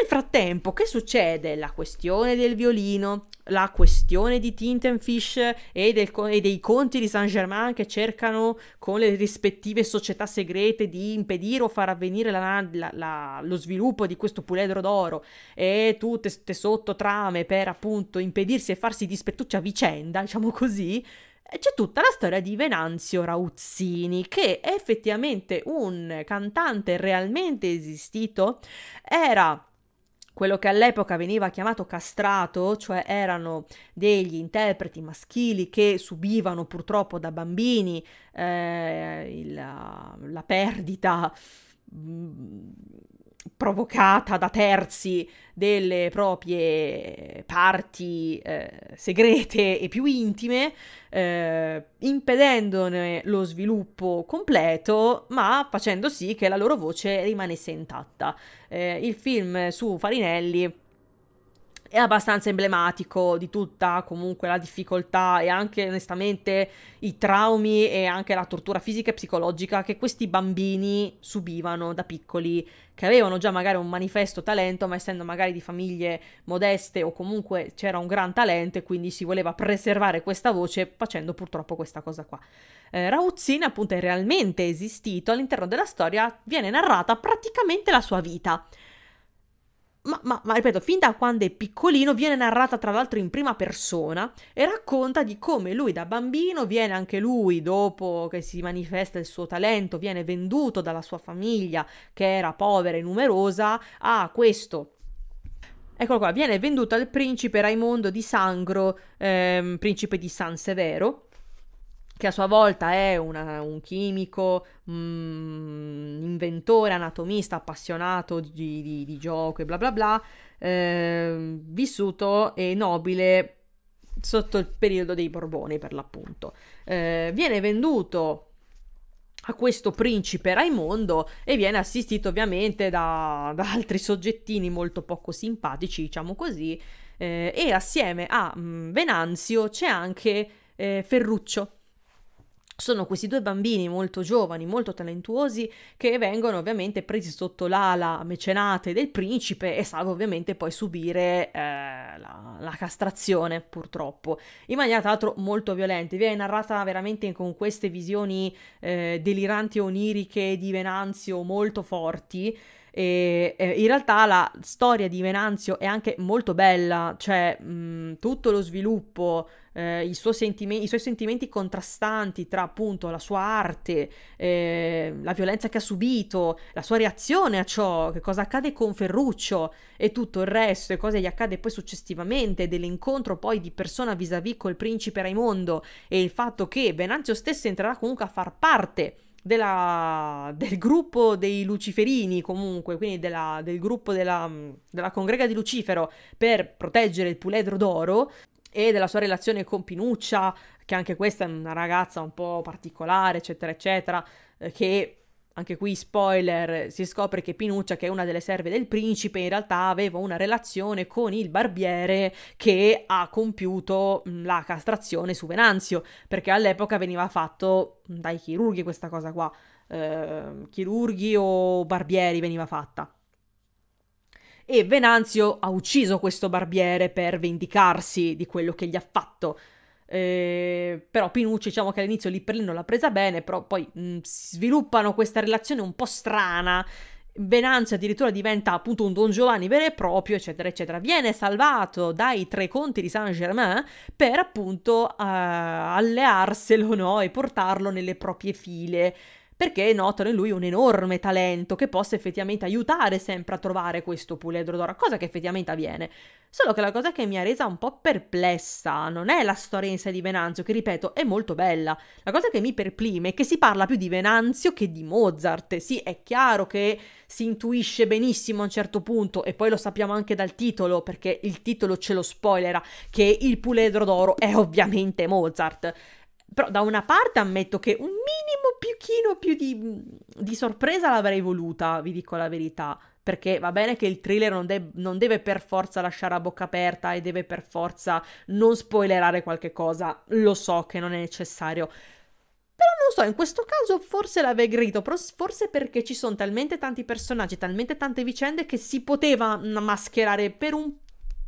Nel frattempo, che succede? La questione del violino, la questione di Tintenfisch e, del, e dei conti di Saint-Germain che cercano con le rispettive società segrete di impedire o far avvenire la, la, la, lo sviluppo di questo puledro d'oro, e tutte queste sottotrame per appunto impedirsi e farsi dispettuccia a vicenda, diciamo così. C'è tutta la storia di Venanzio Rauzzini, che è effettivamente un cantante realmente esistito, era quello che all'epoca veniva chiamato castrato, cioè erano degli interpreti maschili che subivano purtroppo da bambini eh, la, la perdita mh, provocata da terzi delle proprie parti eh, segrete e più intime, eh, impedendone lo sviluppo completo, ma facendo sì che la loro voce rimanesse intatta. Eh, il film su Farinelli è abbastanza emblematico di tutta comunque la difficoltà e anche onestamente i traumi e anche la tortura fisica e psicologica che questi bambini subivano da piccoli, che avevano già magari un manifesto talento, ma essendo magari di famiglie modeste o comunque c'era un gran talento e quindi si voleva preservare questa voce facendo purtroppo questa cosa qua. Eh, Rauzzini appunto è realmente esistito, all'interno della storia viene narrata praticamente la sua vita. Ma, ma, ma ripeto, fin da quando è piccolino viene narrata tra l'altro in prima persona, e racconta di come lui da bambino viene, anche lui dopo che si manifesta il suo talento, viene venduto dalla sua famiglia che era povera e numerosa a questo, eccolo qua, viene venduto al principe Raimondo di Sangro, ehm, principe di San Severo, che a sua volta è una, un chimico, mh, inventore, anatomista, appassionato di, di, di gioco e bla bla bla, eh, vissuto e nobile sotto il periodo dei Borboni per l'appunto. Eh, viene venduto a questo principe Raimondo e viene assistito ovviamente da, da altri soggettini molto poco simpatici, diciamo così, eh, e assieme a mh, Venanzio c'è anche eh, Ferruccio. Sono questi due bambini molto giovani, molto talentuosi, che vengono ovviamente presi sotto l'ala mecenate del principe e salvo ovviamente poi subire eh, la, la castrazione purtroppo, in maniera tra l'altro molto violenta. Vi è narrata veramente con queste visioni eh, deliranti e oniriche di Venanzio molto forti, e eh, in realtà la storia di Venanzio è anche molto bella, cioè mh, tutto lo sviluppo, eh, il suo sentime- i suoi sentimenti contrastanti tra appunto la sua arte, eh, la violenza che ha subito, la sua reazione a ciò, che cosa accade con Ferruccio e tutto il resto, e cosa gli accade poi successivamente, dell'incontro poi di persona vis-à-vis col principe Raimondo, e il fatto che Venanzio stesso entrerà comunque a far parte della, del gruppo dei Luciferini, comunque, quindi della, del gruppo della, della congrega di Lucifero, per proteggere il puledro d'oro, e della sua relazione con Pinuccia, che anche questa è una ragazza un po' particolare, eccetera, eccetera, che... Anche qui spoiler, si scopre che Pinuccia, che è una delle serve del principe, in realtà aveva una relazione con il barbiere che ha compiuto la castrazione su Venanzio, perché all'epoca veniva fatto dai chirurghi questa cosa qua, eh, chirurghi o barbieri veniva fatta. E Venanzio ha ucciso questo barbiere per vendicarsi di quello che gli ha fatto. Eh, però Pinuccia, diciamo che all'inizio lì per lì non l'ha presa bene, però poi mh, sviluppano questa relazione un po' strana. Venanzio addirittura diventa appunto un Don Giovanni vero e proprio, eccetera eccetera. Viene salvato dai tre conti di Saint-Germain per appunto eh, allearselo, no? E portarlo nelle proprie file, perché notano in lui un enorme talento che possa effettivamente aiutare sempre a trovare questo puledro d'oro, cosa che effettivamente avviene. Solo che la cosa che mi ha resa un po' perplessa non è la storia in sé di Venanzio, che ripeto è molto bella. La cosa che mi perplime è che si parla più di Venanzio che di Mozart. Sì, è chiaro che si intuisce benissimo a un certo punto, e poi lo sappiamo anche dal titolo, perché il titolo ce lo spoilera, che il puledro d'oro è ovviamente Mozart. Però da una parte ammetto che un minimo pochino più di, di sorpresa l'avrei voluta, vi dico la verità, perché va bene che il thriller non, de non deve per forza lasciare a bocca aperta e deve per forza non spoilerare qualche cosa, lo so che non è necessario, però non so, in questo caso forse l'avrei gradito, forse perché ci sono talmente tanti personaggi, talmente tante vicende che si poteva mascherare per un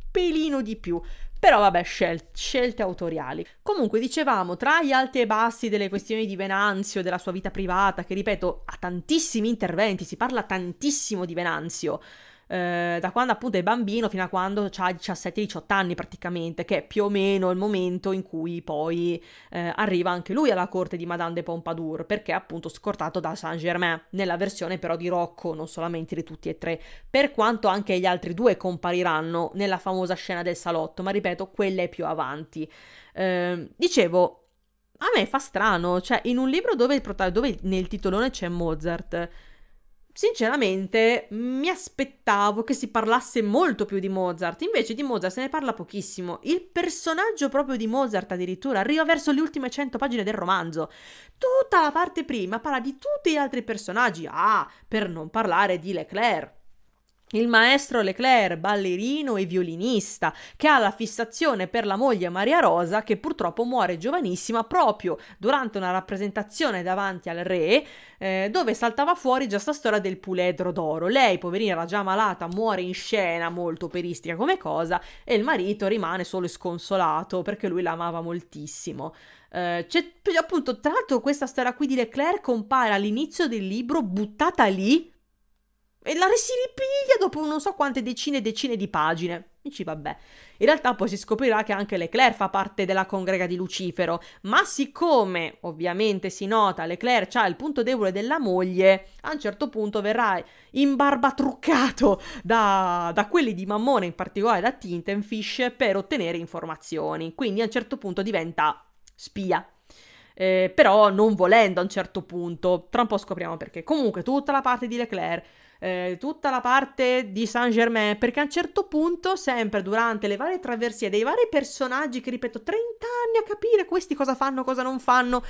pelino di più. Però vabbè, scel scelte autoriali. Comunque, dicevamo, tra gli alti e bassi delle questioni di Venanzio, della sua vita privata, che ripeto, ha tantissimi interventi, si parla tantissimo di Venanzio, eh, da quando appunto è bambino fino a quando ha diciassette diciotto anni praticamente, che è più o meno il momento in cui poi eh, arriva anche lui alla corte di Madame de Pompadour, perché è appunto scortato da Saint-Germain, nella versione però di Rocco, non solamente di tutti e tre, per quanto anche gli altri due compariranno nella famosa scena del salotto, ma ripeto, quella è più avanti. Eh, dicevo, a me fa strano, cioè in un libro dove, il dove nel titolone c'è Mozart, sinceramente mi aspettavo che si parlasse molto più di Mozart, invece di Mozart se ne parla pochissimo. Il personaggio proprio di Mozart addirittura arriva verso le ultime cento pagine del romanzo. Tutta la parte prima parla di tutti gli altri personaggi, ah, per non parlare di Leclerc. Il maestro Leclerc, ballerino e violinista, che ha la fissazione per la moglie Maria Rosa, che purtroppo muore giovanissima proprio durante una rappresentazione davanti al re, eh, dove saltava fuori già sta storia del puledro d'oro. Lei, poverina, era già malata, muore in scena, molto operistica come cosa, e il marito rimane solo e sconsolato perché lui la amava moltissimo. Uh, c'è appunto, tra l'altro, questa storia qui di Leclerc compare all'inizio del libro, buttata lì, e la si ripiglia dopo non so quante decine e decine di pagine. Dici vabbè, in realtà poi si scoprirà che anche Leclerc fa parte della congrega di Lucifero, ma siccome ovviamente si nota Leclerc ha il punto debole della moglie, a un certo punto verrà imbarbatruccato da, da quelli di Mammone, in particolare da Tintenfisch, per ottenere informazioni, quindi a un certo punto diventa spia. Eh, però non volendo a un certo punto, tra un po' scopriamo perché. Comunque tutta la parte di Leclerc, eh, tutta la parte di Saint-Germain, perché a un certo punto, sempre durante le varie traversie dei vari personaggi, che ripeto, trenta anni a capire questi cosa fanno, cosa non fanno,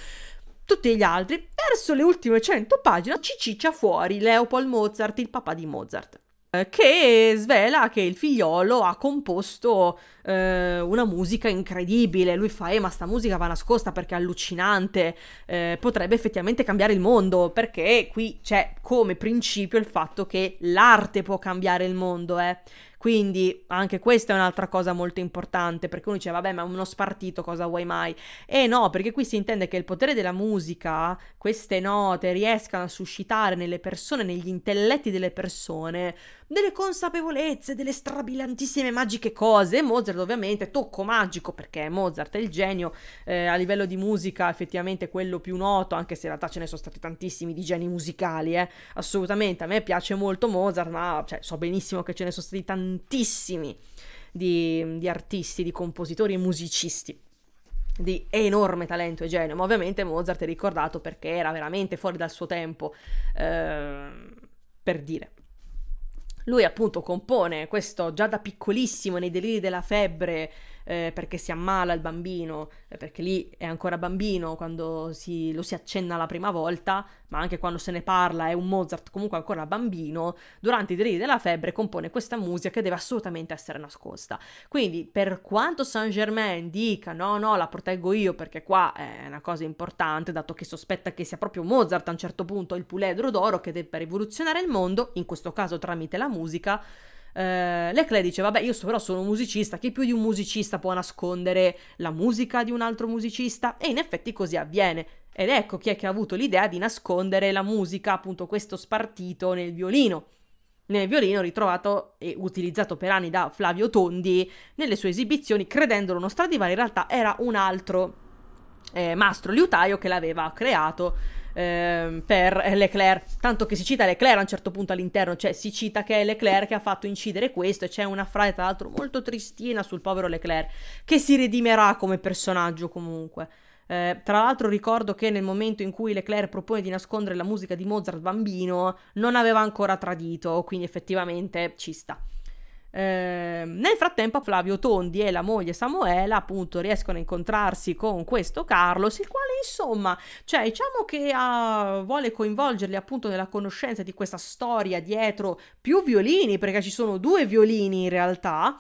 tutti gli altri, verso le ultime cento pagine ci ciccia fuori Leopold Mozart, il papà di Mozart, eh, che svela che il figliolo ha composto eh, una musica incredibile. Lui fa, eh ma sta musica va nascosta perché è allucinante, eh, potrebbe effettivamente cambiare il mondo, perché qui c'è come principio il fatto che l'arte può cambiare il mondo, eh. Quindi anche questa è un'altra cosa molto importante, perché uno dice vabbè ma è uno spartito, cosa vuoi mai? E no, perché qui si intende che il potere della musica, queste note, riescano a suscitare nelle persone, negli intelletti delle persone, delle consapevolezze, delle strabiliantissime magiche cose. E Mozart ovviamente tocco magico, perché Mozart è il genio eh, a livello di musica, effettivamente quello più noto, anche se in realtà ce ne sono stati tantissimi di geni musicali, eh. Assolutamente, a me piace molto Mozart, ma cioè, so benissimo che ce ne sono stati tantissimi Tantissimi di, di artisti, di compositori e musicisti. di enorme talento e genio, ma ovviamente Mozart è ricordato perché era veramente fuori dal suo tempo, eh, per dire. Lui appunto compone questo già da piccolissimo, nei deliri della febbre, eh, perché si ammala il bambino, eh, perché lì è ancora bambino quando si, lo si accenna la prima volta, ma anche quando se ne parla è un Mozart comunque ancora bambino. Durante i deliri della febbre compone questa musica che deve assolutamente essere nascosta. Quindi per quanto Saint-Germain dica no no la proteggo io perché qua è una cosa importante, dato che sospetta che sia proprio Mozart a un certo punto il puledro d'oro che debba rivoluzionare il mondo, in questo caso tramite la musica, eh, Leclerc dice vabbè io so, però sono un musicista, chi più di un musicista può nascondere la musica di un altro musicista? E in effetti così avviene, ed ecco chi è che ha avuto l'idea di nascondere la musica, appunto questo spartito nel violino nel violino ritrovato e utilizzato per anni da Flavio Tondi nelle sue esibizioni, credendolo uno Stradivari, in realtà era un altro eh, mastro liutaio che l'aveva creato per Leclerc, tanto che si cita Leclerc a un certo punto all'interno, cioè si cita che è Leclerc che ha fatto incidere questo, e c'è una frase tra l'altro molto tristina sul povero Leclerc che si redimerà come personaggio comunque. Eh, tra l'altro ricordo che nel momento in cui Leclerc propone di nascondere la musica di Mozart bambino non aveva ancora tradito, quindi effettivamente ci sta. Eh, nel frattempo Flavio Tondi e la moglie Samuela appunto riescono a incontrarsi con questo Carlos, il quale insomma, cioè diciamo che uh, vuole coinvolgerli appunto nella conoscenza di questa storia dietro più violini, perché ci sono due violini in realtà,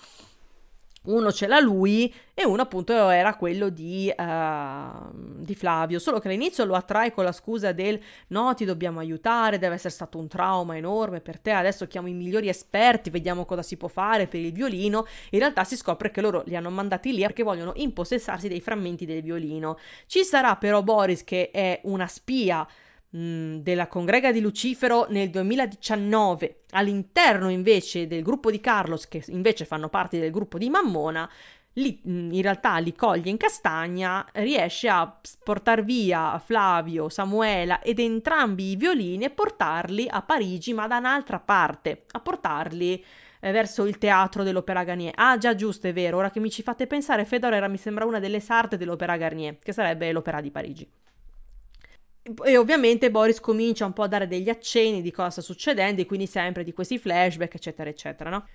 uno ce l'ha lui e uno appunto era quello di, uh, di Flavio, solo che all'inizio lo attrae con la scusa del no ti dobbiamo aiutare, deve essere stato un trauma enorme per te, adesso chiamo i migliori esperti, vediamo cosa si può fare per il violino. In realtà si scopre che loro li hanno mandati lì perché vogliono impossessarsi dei frammenti del violino. Ci sarà però Boris, che è una spia della congrega di Lucifero nel duemiladiciannove, all'interno invece del gruppo di Carlos, che invece fanno parte del gruppo di Mammona, li, in realtà li coglie in castagna, riesce a portar via Flavio, Samuela ed entrambi i violini e portarli a Parigi, ma da un'altra parte, a portarli eh, verso il teatro dell'Opéra Garnier. Ah già, giusto, è vero, ora che mi ci fate pensare, Fedora era, mi sembra, una delle sarte dell'Opéra Garnier, che sarebbe l'opera di Parigi. E ovviamente Boris comincia un po' a dare degli accenni di cosa sta succedendo, e quindi sempre di questi flashback eccetera eccetera, no?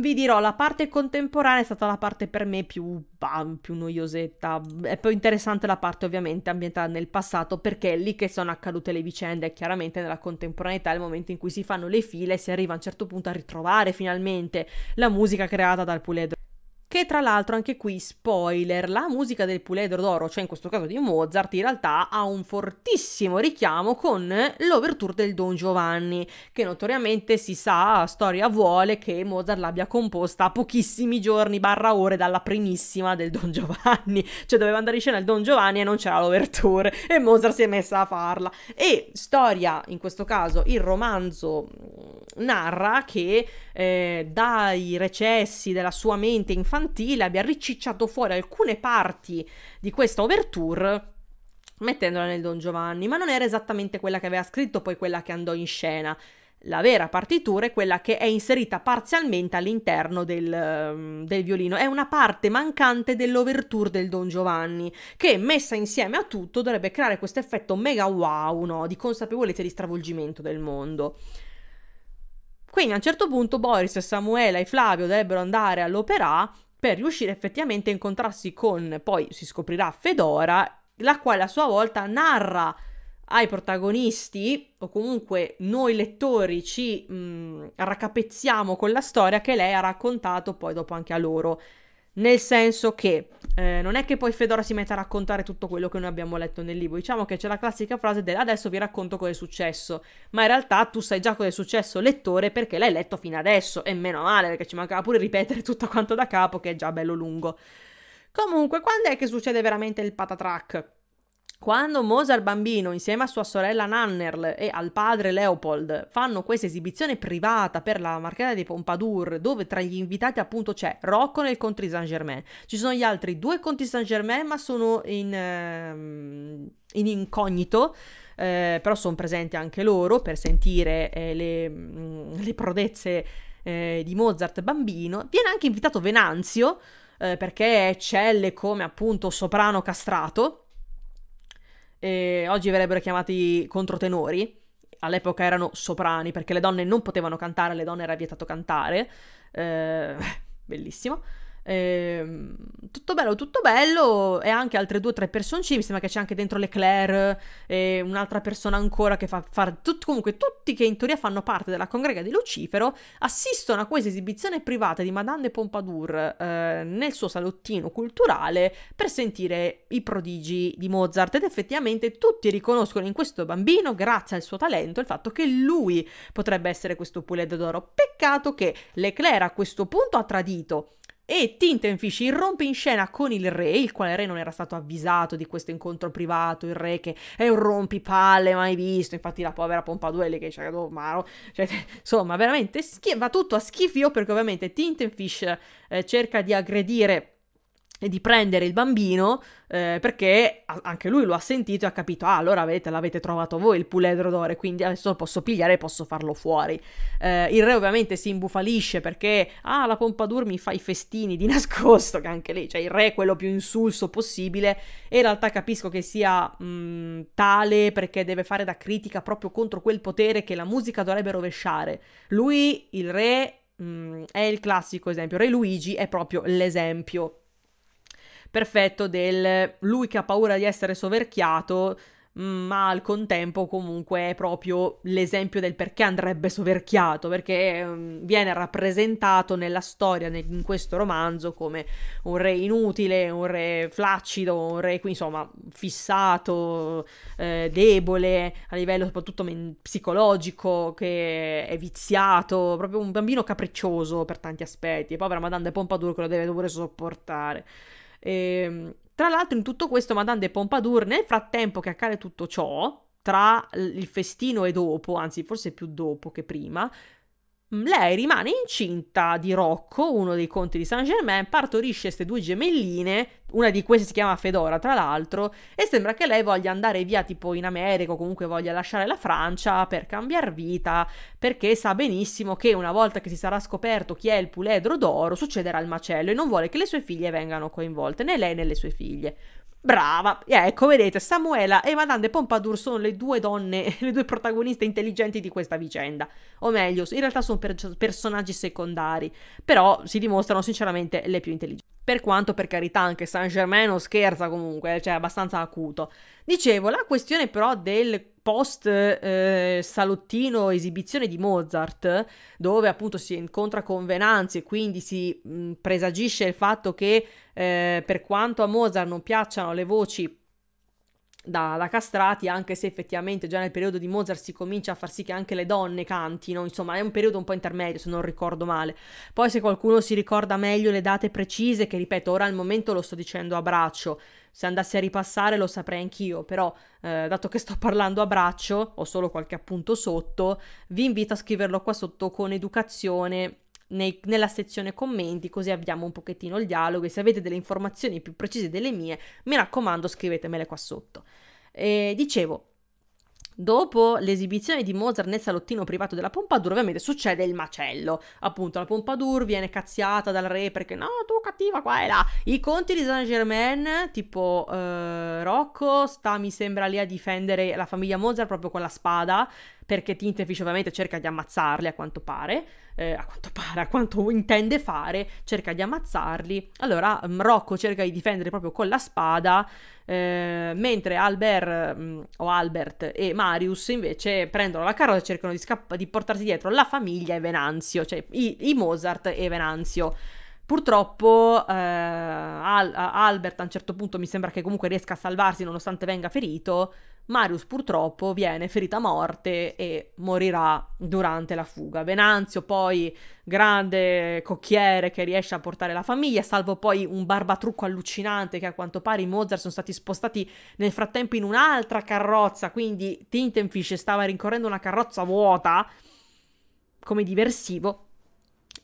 Vi dirò, la parte contemporanea è stata la parte per me più, bam, più noiosetta. È più interessante la parte ovviamente ambientata nel passato, perché è lì che sono accadute le vicende, e chiaramente nella contemporaneità è il momento in cui si fanno le file e si arriva a un certo punto a ritrovare finalmente la musica creata dal Puledro, che tra l'altro anche qui, spoiler, la musica del Puledro d'Oro, cioè in questo caso di Mozart, in realtà ha un fortissimo richiamo con l'Ouverture del Don Giovanni, che notoriamente si sa, storia vuole, che Mozart l'abbia composta a pochissimi giorni barra ore dalla primissima del Don Giovanni, cioè doveva andare in scena il Don Giovanni e non c'era l'Ouverture, e Mozart si è messa a farla. E storia, in questo caso il romanzo narra che eh, dai recessi della sua mente infantile abbia ricicciato fuori alcune parti di questa ouverture mettendola nel Don Giovanni, ma non era esattamente quella che aveva scritto poi quella che andò in scena. La vera partitura è quella che è inserita parzialmente all'interno del, del violino, è una parte mancante dell'ouverture del Don Giovanni, che messa insieme a tutto dovrebbe creare questo effetto mega wow, no? Di consapevolezza e di stravolgimento del mondo. Quindi a un certo punto Boris, Samuela e Flavio dovrebbero andare all'opera per riuscire effettivamente a incontrarsi con, poi si scoprirà, Fedora, la quale a sua volta narra ai protagonisti, o comunque noi lettori ci mh, raccapezziamo con la storia che lei ha raccontato poi dopo anche a loro. Nel senso che eh, non è che poi Fedora si metta a raccontare tutto quello che noi abbiamo letto nel libro, diciamo che c'è la classica frase del adesso vi racconto cosa è successo, ma in realtà tu sai già cosa è successo, lettore, perché l'hai letto fino adesso, e meno male, perché ci mancava pure ripetere tutto quanto da capo, che è già bello lungo. Comunque, quando è che succede veramente il patatrack? Quando Mozart bambino, insieme a sua sorella Nannerl e al padre Leopold, fanno questa esibizione privata per la Marchesa di Pompadour, dove tra gli invitati appunto c'è Rocco nel Conte di Saint-Germain. Ci sono gli altri due Conti di Saint-Germain, ma sono in, eh, in incognito, eh, però sono presenti anche loro per sentire eh, le, mh, le prodezze eh, di Mozart bambino. Viene anche invitato Venanzio, eh, perché eccelle come appunto soprano castrato, e oggi verrebbero chiamati controtenori, all'epoca erano soprani perché le donne non potevano cantare, le donne era vietato cantare, eh, bellissimo. Eh, tutto bello, tutto bello. E anche altre due o tre personcine, mi sembra che c'è anche dentro Leclerc e un'altra persona ancora che fa, fa tut, comunque tutti che in teoria fanno parte della congrega di Lucifero assistono a questa esibizione privata di Madame de Pompadour eh, nel suo salottino culturale per sentire i prodigi di Mozart, ed effettivamente tutti riconoscono in questo bambino, grazie al suo talento, il fatto che lui potrebbe essere questo Puledo d'Oro. Peccato che Leclerc a questo punto ha tradito e Tintenfisch irrompe in scena con il re, il quale re non era stato avvisato di questo incontro privato, il re che è un rompipalle mai visto, infatti la povera Pompadour lì che c'è, oh, maro, cioè, insomma veramente schi- va tutto a schifo, perché ovviamente Tintenfisch eh, cerca di aggredire e di prendere il bambino eh, perché anche lui lo ha sentito e ha capito, ah allora l'avete trovato voi il puledro d'oro, quindi adesso lo posso pigliare e posso farlo fuori. Eh, il re ovviamente si imbufalisce perché ah la Pompadour mi fa i festini di nascosto, che anche lei, cioè il re è quello più insulso possibile, e in realtà capisco che sia mh, tale perché deve fare da critica proprio contro quel potere che la musica dovrebbe rovesciare. Lui, il re, mh, è il classico esempio, il re Luigi è proprio l'esempio perfetto del lui che ha paura di essere soverchiato, ma al contempo comunque è proprio l'esempio del perché andrebbe soverchiato, perché um, viene rappresentato nella storia, nel, in questo romanzo, come un re inutile, un re flaccido, un re insomma fissato, eh, debole a livello soprattutto psicologico, che è viziato, proprio un bambino capriccioso per tanti aspetti, e povera Madame de Pompadour che lo deve pure sopportare. E, tra l'altro, in tutto questo Madame de Pompadour, nel frattempo che accade tutto ciò, tra il festino e dopo, anzi forse più dopo che prima, lei rimane incinta di Rocco, uno dei conti di Saint-Germain, partorisce queste due gemelline, una di queste si chiama Fedora tra l'altro, e sembra che lei voglia andare via tipo in America o comunque voglia lasciare la Francia per cambiar vita, perché sa benissimo che una volta che si sarà scoperto chi è il puledro d'oro succederà il macello, e non vuole che le sue figlie vengano coinvolte, né lei né le sue figlie. Brava, e ecco vedete, Samuela e Madame de Pompadour sono le due donne, le due protagoniste intelligenti di questa vicenda, o meglio, in realtà sono per personaggi secondari, però si dimostrano sinceramente le più intelligenti, per quanto per carità anche Saint-Germain non scherza comunque, cioè è abbastanza acuto. Dicevo, la questione però del post eh, salottino esibizione di Mozart, dove appunto si incontra con Venanzio e quindi si mh, presagisce il fatto che eh, per quanto a Mozart non piacciono le voci da, da castrati, anche se effettivamente già nel periodo di Mozart si comincia a far sì che anche le donne cantino, insomma è un periodo un po' intermedio se non ricordo male. Poi se qualcuno si ricorda meglio le date precise, che ripeto ora al momento lo sto dicendo a braccio, se andassi a ripassare lo saprei anch'io, però eh, dato che sto parlando a braccio, ho solo qualche appunto sotto, vi invito a scriverlo qua sotto con educazione Nei, nella sezione commenti, così abbiamo un pochettino il dialogo, e se avete delle informazioni più precise delle mie, mi raccomando scrivetemele qua sotto. E dicevo, dopo l'esibizione di Mozart nel salottino privato della Pompadour ovviamente succede il macello, appunto la Pompadour viene cazziata dal re perché no tu cattiva qua e là, i conti di Saint-Germain tipo eh, Rocco sta mi sembra lì a difendere la famiglia Mozart proprio con la spada, perché Tintenfisch ovviamente cerca di ammazzarli a quanto pare, eh, a quanto pare, a quanto intende fare, cerca di ammazzarli. Allora Rocco cerca di difendere proprio con la spada, eh, mentre Albert mh, o Albert e Marius invece prendono la carrozza e cercano di, di portarsi dietro la famiglia e Venanzio, cioè i, i Mozart e Venanzio. Purtroppo eh, Al Albert a un certo punto mi sembra che comunque riesca a salvarsi nonostante venga ferito, Marius purtroppo viene ferito a morte e morirà durante la fuga. Venanzio poi, grande cocchiere che riesce a portare la famiglia, salvo poi un barbatrucco allucinante che a quanto pare i Mozart sono stati spostati nel frattempo in un'altra carrozza, quindi Tintenfisch stava rincorrendo una carrozza vuota come diversivo,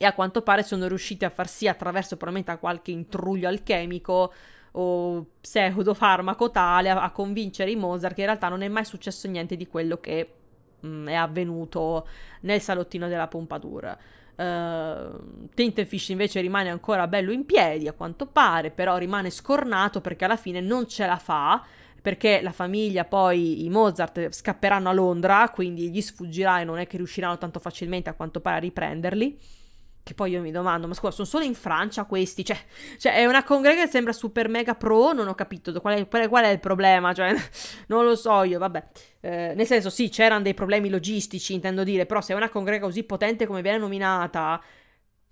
e a quanto pare sono riusciti a far sì, attraverso probabilmente a qualche intruglio alchemico o pseudofarmaco tale, a, a convincere i Mozart che in realtà non è mai successo niente di quello che mh, è avvenuto nel salottino della Pompadour. Uh, Tintenfisch invece rimane ancora bello in piedi a quanto pare, però rimane scornato perché alla fine non ce la fa, perché la famiglia, poi i Mozart, scapperanno a Londra, quindi gli sfuggirà e non è che riusciranno tanto facilmente a quanto pare a riprenderli. Che poi io mi domando, ma scusa, sono solo in Francia questi? Cioè, cioè è una congrega che sembra super mega pro, non ho capito qual è, qual è il problema, cioè non lo so io, vabbè. Eh, nel senso, sì, c'erano dei problemi logistici, intendo dire, però se è una congrega così potente come viene nominata,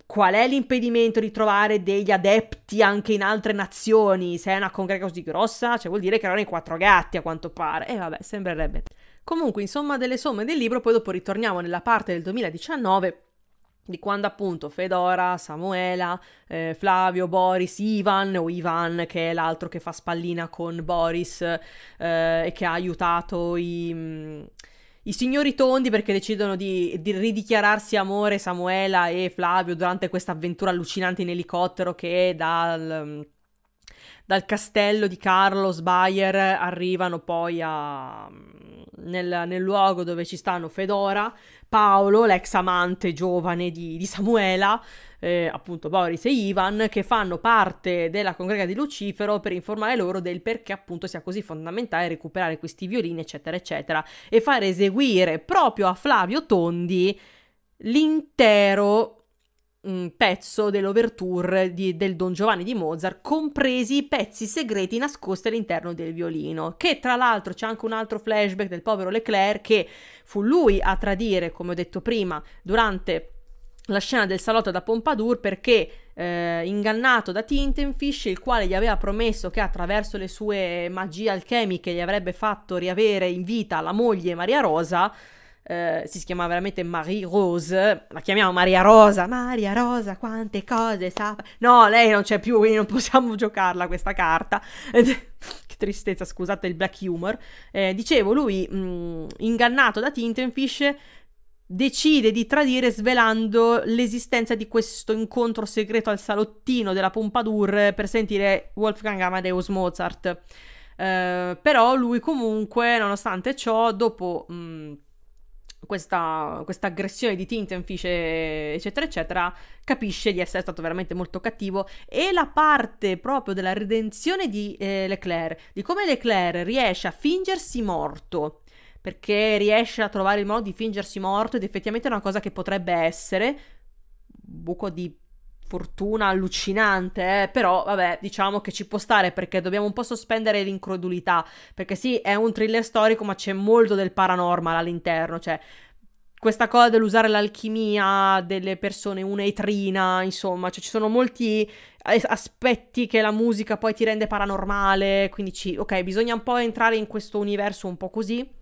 qual è l'impedimento di trovare degli adepti anche in altre nazioni? Se è una congrega così grossa, cioè vuol dire che erano i quattro gatti a quanto pare. E eh, vabbè, sembrerebbe. Comunque, insomma, delle somme del libro, poi dopo ritorniamo nella parte del duemiladiciannove, di quando appunto Fedora, Samuela, eh, Flavio, Boris, Ivan o Ivan che è l'altro che fa spallina con Boris eh, e che ha aiutato i, i signori Tondi perché decidono di, di ridichiararsi amore Samuela e Flavio durante questa avventura allucinante in elicottero che dal, dal castello di Carlos Bayer arrivano poi a, nel, nel luogo dove ci stanno Fedora, Paolo, l'ex amante giovane di, di Samuela, eh, appunto Boris e Ivan, che fanno parte della congrega di Lucifero per informare loro del perché appunto sia così fondamentale recuperare questi violini eccetera eccetera e far eseguire proprio a Flavio Tondi l'intero mh, pezzo dell'ouverture del Don Giovanni di Mozart, compresi i pezzi segreti nascosti all'interno del violino, che tra l'altro c'è anche un altro flashback del povero Leclerc che fu lui a tradire, come ho detto prima, durante la scena del salotto da Pompadour, perché eh, ingannato da Tintenfisch, il quale gli aveva promesso che attraverso le sue magie alchemiche gli avrebbe fatto riavere in vita la moglie Maria Rosa, eh, si chiamava veramente Marie Rose, la chiamiamo Maria Rosa, Maria Rosa quante cose sa... No, lei non c'è più, quindi non possiamo giocarla questa carta. Tristezza, scusate il black humor. Eh, dicevo, lui mh, ingannato da Tintenfisch decide di tradire svelando l'esistenza di questo incontro segreto al salottino della Pompadour per sentire Wolfgang Amadeus Mozart. Eh, però lui comunque, nonostante ciò, dopo mh, questa, questa aggressione di Tintenfisch eccetera eccetera, capisce di essere stato veramente molto cattivo, e la parte proprio della redenzione di eh, Leclerc, di come Leclerc riesce a fingersi morto, perché riesce a trovare il modo di fingersi morto ed effettivamente è una cosa che potrebbe essere buco di fortuna allucinante, eh? Però vabbè, diciamo che ci può stare perché dobbiamo un po' sospendere l'incredulità, perché sì, è un thriller storico ma c'è molto del paranormal all'interno, cioè questa cosa dell'usare l'alchimia delle persone, un'etrina, insomma, cioè ci sono molti aspetti che la musica poi ti rende paranormale, quindi ci, ok, bisogna un po' entrare in questo universo un po' così.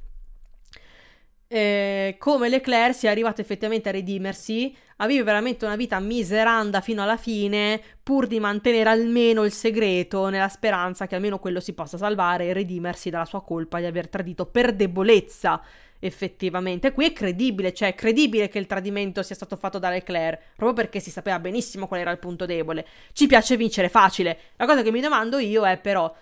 Eh, come Leclerc sia arrivato effettivamente a redimersi, a vivere veramente una vita miseranda fino alla fine pur di mantenere almeno il segreto, nella speranza che almeno quello si possa salvare e redimersi dalla sua colpa di aver tradito per debolezza. Effettivamente qui è credibile, cioè è credibile che il tradimento sia stato fatto da Leclerc, proprio perché si sapeva benissimo qual era il punto debole. Ci piace vincere facile, la cosa che mi domando io è però,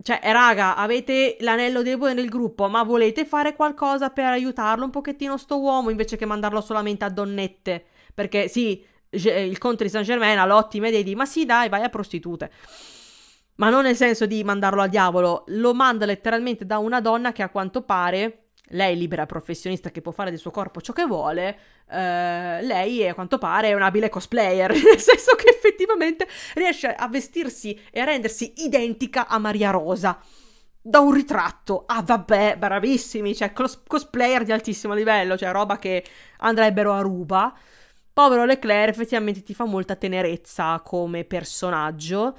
cioè, raga, avete l'anello debole nel gruppo, ma volete fare qualcosa per aiutarlo un pochettino sto uomo, invece che mandarlo solamente a donnette? Perché sì, il Conte di Saint-Germain ha l'ottima idea di, ma sì dai, vai a prostitute. Ma non nel senso di mandarlo al diavolo, lo manda letteralmente da una donna che a quanto pare... Lei è libera professionista che può fare del suo corpo ciò che vuole, uh, lei è, a quanto pare è un abile cosplayer, nel senso che effettivamente riesce a vestirsi e a rendersi identica a Maria Rosa da un ritratto. Ah vabbè, bravissimi, cioè cos cosplayer di altissimo livello, cioè roba che andrebbero a ruba. Povero Leclerc effettivamente ti fa molta tenerezza come personaggio.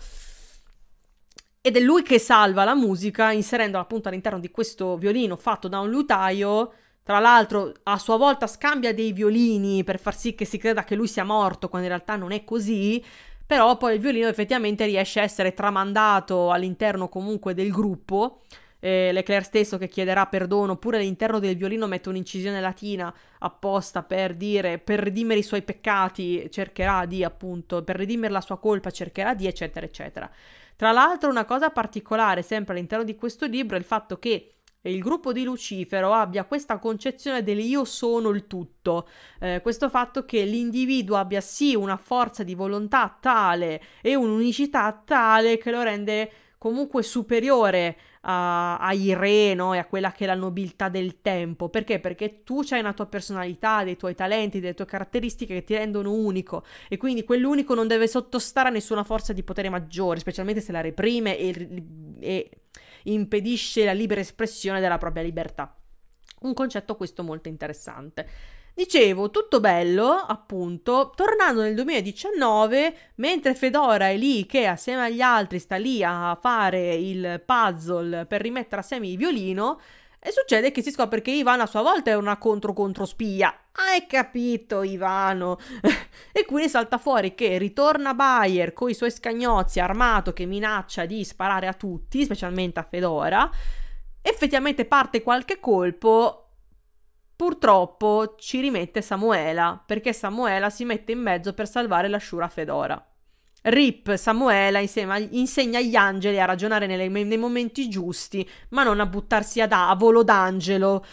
Ed è lui che salva la musica inserendola appunto all'interno di questo violino fatto da un liutaio. Tra l'altro a sua volta scambia dei violini per far sì che si creda che lui sia morto, quando in realtà non è così. Però poi il violino effettivamente riesce a essere tramandato all'interno comunque del gruppo. Eh, Leclerc stesso che chiederà perdono, oppure all'interno del violino mette un'incisione latina apposta per dire, per redimere i suoi peccati cercherà di, appunto, per redimere la sua colpa cercherà di, eccetera eccetera. Tra l'altro una cosa particolare sempre all'interno di questo libro è il fatto che e il gruppo di Lucifero abbia questa concezione dell'io sono il tutto, eh, questo fatto che l'individuo abbia sì una forza di volontà tale e un'unicità tale che lo rende comunque superiore a, ai re, no? E a quella che è la nobiltà del tempo. Perché? Perché tu c'hai una tua personalità, dei tuoi talenti, delle tue caratteristiche che ti rendono unico, e quindi quell'unico non deve sottostare a nessuna forza di potere maggiore, specialmente se la reprime e, e impedisce la libera espressione della propria libertà. Un concetto questo molto interessante. Dicevo, tutto bello, appunto, tornando nel duemiladiciannove, mentre Fedora è lì che assieme agli altri sta lì a fare il puzzle per rimettere assieme il violino, e succede che si scopre che Ivano a sua volta è una contro-controspia. Hai capito, Ivano? E quindi salta fuori che ritorna Bayer con i suoi scagnozzi, armato, che minaccia di sparare a tutti, specialmente a Fedora. Effettivamente parte qualche colpo. Purtroppo ci rimette Samuela, perché Samuela si mette in mezzo per salvare la sciura Fedora. Rip, Samuela insieme a, insegna agli angeli a ragionare nelle, nei momenti giusti, ma non a buttarsi ad a volo d'angelo.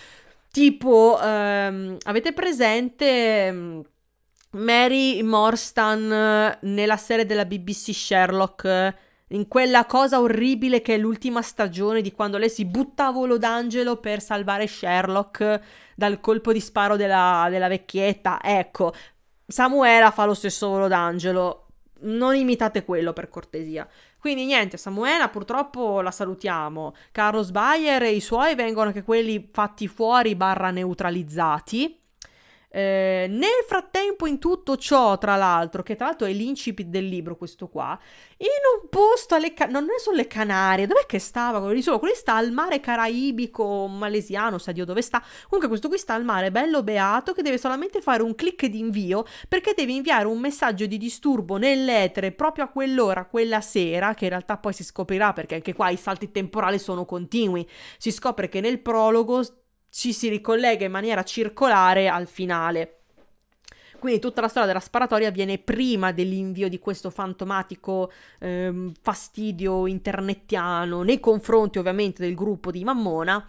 Tipo, ehm, avete presente Mary Morstan nella serie della B B C Sherlock? In quella cosa orribile che è l'ultima stagione, di quando lei si butta a volo d'angelo per salvare Sherlock dal colpo di sparo della, della vecchietta. Ecco, Samuela fa lo stesso volo d'angelo. Non imitate quello, per cortesia. Quindi niente, Samuela purtroppo la salutiamo. Carlos Bayer e i suoi vengono anche quelli fatti fuori barra neutralizzati. Eh, nel frattempo, in tutto ciò, tra l'altro, che tra l'altro è l'incipit del libro, questo qua, in un posto alle non ne sono le Canarie, dov'è che stava quello lì? Solo quello lì sta al mare caraibico malesiano, sa Dio dove sta. Comunque questo qui sta al mare bello beato, che deve solamente fare un click di invio, perché deve inviare un messaggio di disturbo nell'etere proprio a quell'ora, quella sera, che in realtà poi si scoprirà, perché anche qua i salti temporali sono continui, si scopre che nel prologo ci si ricollega in maniera circolare al finale. Quindi tutta la storia della sparatoria avviene prima dell'invio di questo fantomatico ehm, fastidio internettiano nei confronti ovviamente del gruppo di Mammona.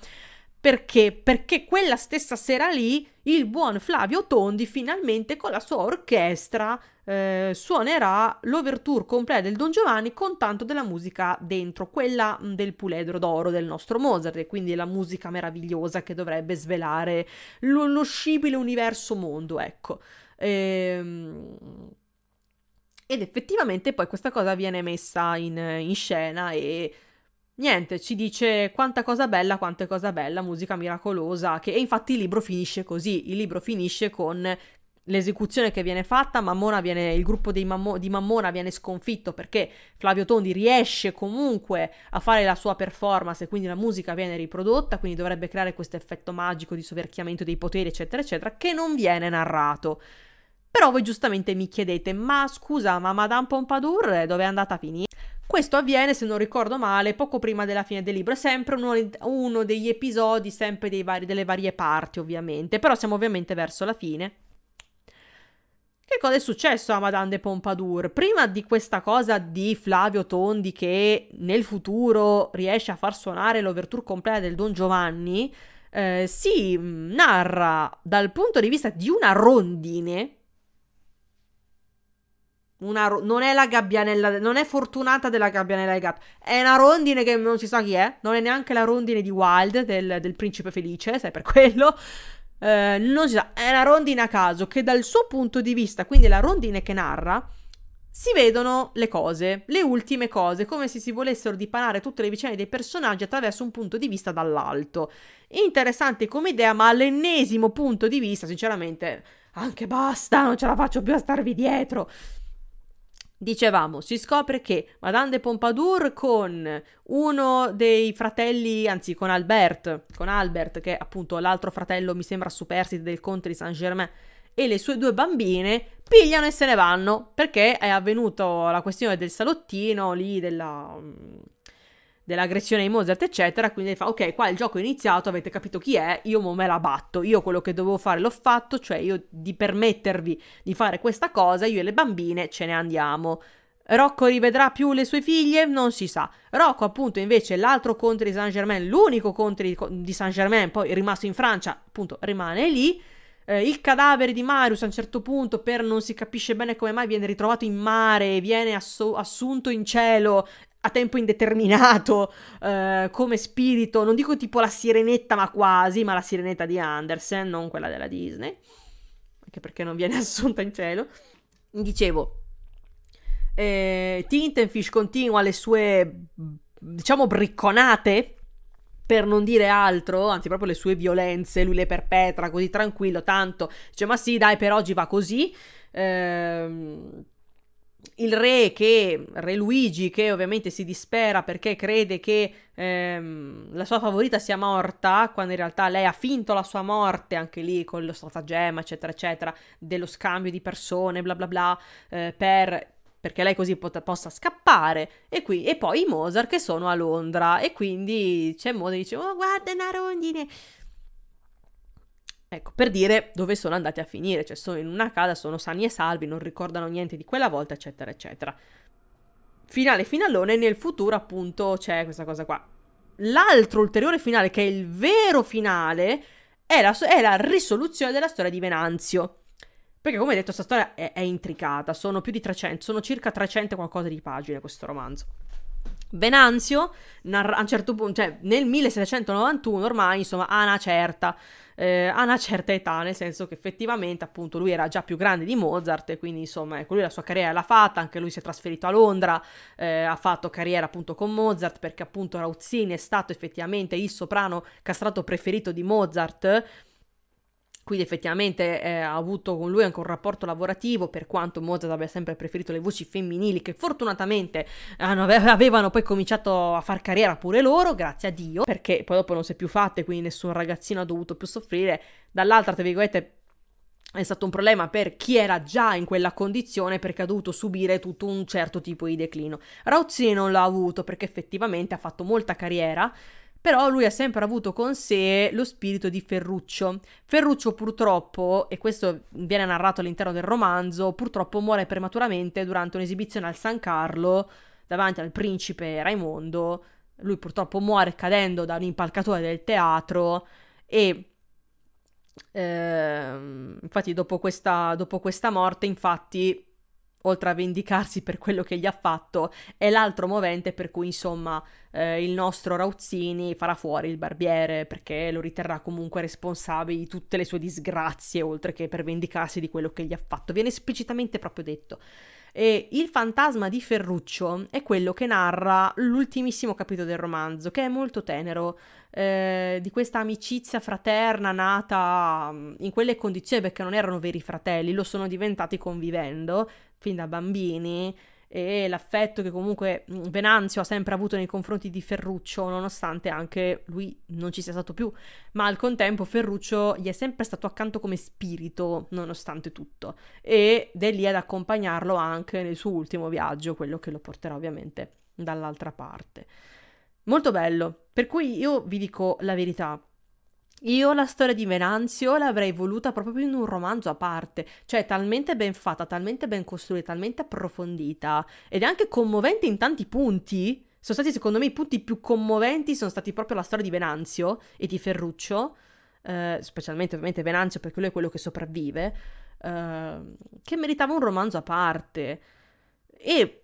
Perché? Perché quella stessa sera lì il buon Flavio Tondi finalmente con la sua orchestra eh, suonerà l'ouverture completa del Don Giovanni con tanto della musica dentro, quella del puledro d'oro del nostro Mozart, e quindi la musica meravigliosa che dovrebbe svelare lo, lo scibile universo mondo, ecco. Ehm... Ed effettivamente poi questa cosa viene messa in, in scena e... niente, ci dice quanta cosa bella, quanta cosa bella, musica miracolosa, che e infatti il libro finisce così, il libro finisce con l'esecuzione che viene fatta, Mammona viene, il gruppo dei Mammo, di Mammona viene sconfitto, perché Flavio Tondi riesce comunque a fare la sua performance e quindi la musica viene riprodotta, quindi dovrebbe creare questo effetto magico di soverchiamento dei poteri eccetera eccetera, che non viene narrato. Però voi giustamente mi chiedete, ma scusa, ma Madame Pompadour dove è andata a finire? Questo avviene, se non ricordo male, poco prima della fine del libro, è sempre uno, uno degli episodi, sempre dei vari, delle varie parti ovviamente, però siamo ovviamente verso la fine. Che cosa è successo a Madame de Pompadour? Prima di questa cosa di Flavio Tondi che nel futuro riesce a far suonare l'ouverture completa del Don Giovanni, eh, si narra dal punto di vista di una rondine. Una non è la gabbianella, non è fortunata della gabbianella del gatto, è una rondine che non si sa chi è, non è neanche la rondine di Wilde del, del principe felice, sai, per quello eh, non si sa, è una rondine a caso che dal suo punto di vista, quindi la rondine che narra, si vedono le cose, le ultime cose, come se si volessero dipanare tutte le vicende dei personaggi attraverso un punto di vista dall'alto. Interessante come idea, ma all'ennesimo punto di vista sinceramente anche basta, non ce la faccio più a starvi dietro. Dicevamo, si scopre che Madame de Pompadour con uno dei fratelli, anzi con Albert, con Albert che è appunto l'altro fratello, mi sembra superstite del Conte di Saint-Germain, e le sue due bambine pigliano e se ne vanno, perché è avvenuta la questione del salottino lì, della... dell'aggressione di Mozart eccetera, quindi fa ok, qua il gioco è iniziato, avete capito chi è, io mo me la batto, io quello che dovevo fare l'ho fatto, cioè io di permettervi di fare questa cosa, io e le bambine ce ne andiamo. Rocco rivedrà più le sue figlie? Non si sa. Rocco, appunto, invece, l'altro conte di Saint-Germain, l'unico conte di Saint-Germain, poi rimasto in Francia, appunto, rimane lì. Eh, il cadavere di Marius a un certo punto, per non si capisce bene come mai, viene ritrovato in mare, viene assunto in cielo a tempo indeterminato eh, come spirito, non dico tipo la sirenetta, ma quasi, ma la sirenetta di Andersen, non quella della Disney, anche perché non viene assunta in cielo. Dicevo, eh, Tintenfisch continua le sue, diciamo, bricconate, per non dire altro, anzi proprio le sue violenze, lui le perpetra così tranquillo, tanto, dice ma sì dai per oggi va così. Ehm, il re che, re Luigi, che ovviamente si dispera perché crede che ehm, la sua favorita sia morta, quando in realtà lei ha finto la sua morte, anche lì con lo stratagemma eccetera eccetera, dello scambio di persone bla bla bla, eh, per... perché lei così pot- possa scappare, e, qui, e poi i Mozart che sono a Londra, e quindi c'è Mozart che dice oh guarda una rondine, ecco, per dire dove sono andati a finire, cioè sono in una casa, sono sani e salvi, non ricordano niente di quella volta eccetera eccetera. Finale finalone, nel futuro appunto c'è questa cosa qua. L'altro ulteriore finale, che è il vero finale, è la, è la risoluzione della storia di Venanzio. Perché, come detto, questa storia è, è intricata, sono più di trecento, sono circa trecento qualcosa di pagine questo romanzo. Venanzio, narra, a un certo punto, cioè nel millesettecentonovantuno ormai, insomma, ha una certa, eh, ha una certa età, nel senso che effettivamente, appunto, lui era già più grande di Mozart, e quindi, insomma, ecco, lui la sua carriera l'ha fatta, anche lui si è trasferito a Londra, eh, ha fatto carriera appunto con Mozart, perché appunto Rauzzini è stato effettivamente il soprano castrato preferito di Mozart, quindi effettivamente eh, ha avuto con lui anche un rapporto lavorativo, per quanto Mozart abbia sempre preferito le voci femminili, che fortunatamente hanno, avevano poi cominciato a far carriera pure loro, grazie a Dio, perché poi dopo non si è più fatte, quindi nessun ragazzino ha dovuto più soffrire. Dall'altra, tra virgolette, è stato un problema per chi era già in quella condizione, perché ha dovuto subire tutto un certo tipo di declino. Rauzzini non l'ha avuto, perché effettivamente ha fatto molta carriera, però lui ha sempre avuto con sé lo spirito di Ferruccio. Ferruccio purtroppo, e questo viene narrato all'interno del romanzo, purtroppo muore prematuramente durante un'esibizione al San Carlo davanti al principe Raimondo. Lui purtroppo muore cadendo da un'impalcatura del teatro e eh, infatti dopo questa, dopo questa morte, infatti, oltre a vendicarsi per quello che gli ha fatto, è l'altro movente per cui, insomma, eh, il nostro Rauzzini farà fuori il barbiere, perché lo riterrà comunque responsabile di tutte le sue disgrazie, oltre che per vendicarsi di quello che gli ha fatto. Viene esplicitamente proprio detto. E il fantasma di Ferruccio è quello che narra l'ultimissimo capitolo del romanzo, che è molto tenero, eh, di questa amicizia fraterna nata in quelle condizioni, perché non erano veri fratelli, lo sono diventati convivendo fin da bambini, e l'affetto che comunque Venanzio ha sempre avuto nei confronti di Ferruccio, nonostante anche lui non ci sia stato più, ma al contempo Ferruccio gli è sempre stato accanto come spirito nonostante tutto, ed è lì ad accompagnarlo anche nel suo ultimo viaggio, quello che lo porterà ovviamente dall'altra parte. Molto bello, per cui io vi dico la verità, io la storia di Venanzio l'avrei voluta proprio in un romanzo a parte, cioè talmente ben fatta, talmente ben costruita, talmente approfondita, ed è anche commovente in tanti punti. Sono stati, secondo me, i punti più commoventi sono stati proprio la storia di Venanzio e di Ferruccio, eh, specialmente ovviamente Venanzio, perché lui è quello che sopravvive, eh, che meritava un romanzo a parte. E,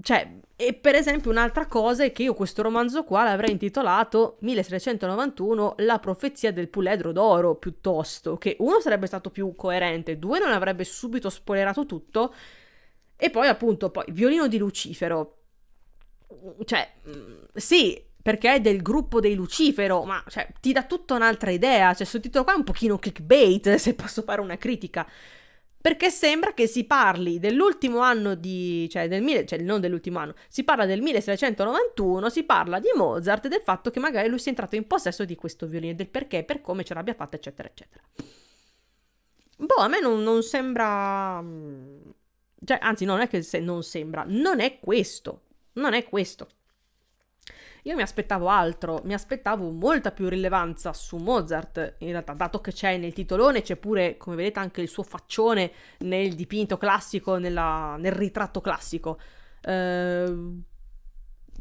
cioè, e per esempio un'altra cosa è che io questo romanzo qua l'avrei intitolato millesettecentonovantuno La profezia del puledro d'oro, piuttosto, che uno sarebbe stato più coerente, due non avrebbe subito spoilerato tutto, e poi appunto poi Violino di Lucifero, cioè sì, perché è del gruppo dei Lucifero, ma cioè, ti dà tutta un'altra idea, cioè questo titolo qua è un pochino clickbait, se posso fare una critica, perché sembra che si parli dell'ultimo anno di... cioè, del mille, cioè non dell'ultimo anno, si parla del millesettecentonovantuno, si parla di Mozart e del fatto che magari lui sia entrato in possesso di questo violino, del perché, per come ce l'abbia fatta, eccetera, eccetera. Boh, a me non, non sembra... cioè, anzi, non è che se non sembra, non è questo, non è questo. Io mi aspettavo altro, mi aspettavo molta più rilevanza su Mozart, in realtà, dato che c'è nel titolone, c'è pure, come vedete, anche il suo faccione nel dipinto classico, nella, nel ritratto classico. Uh,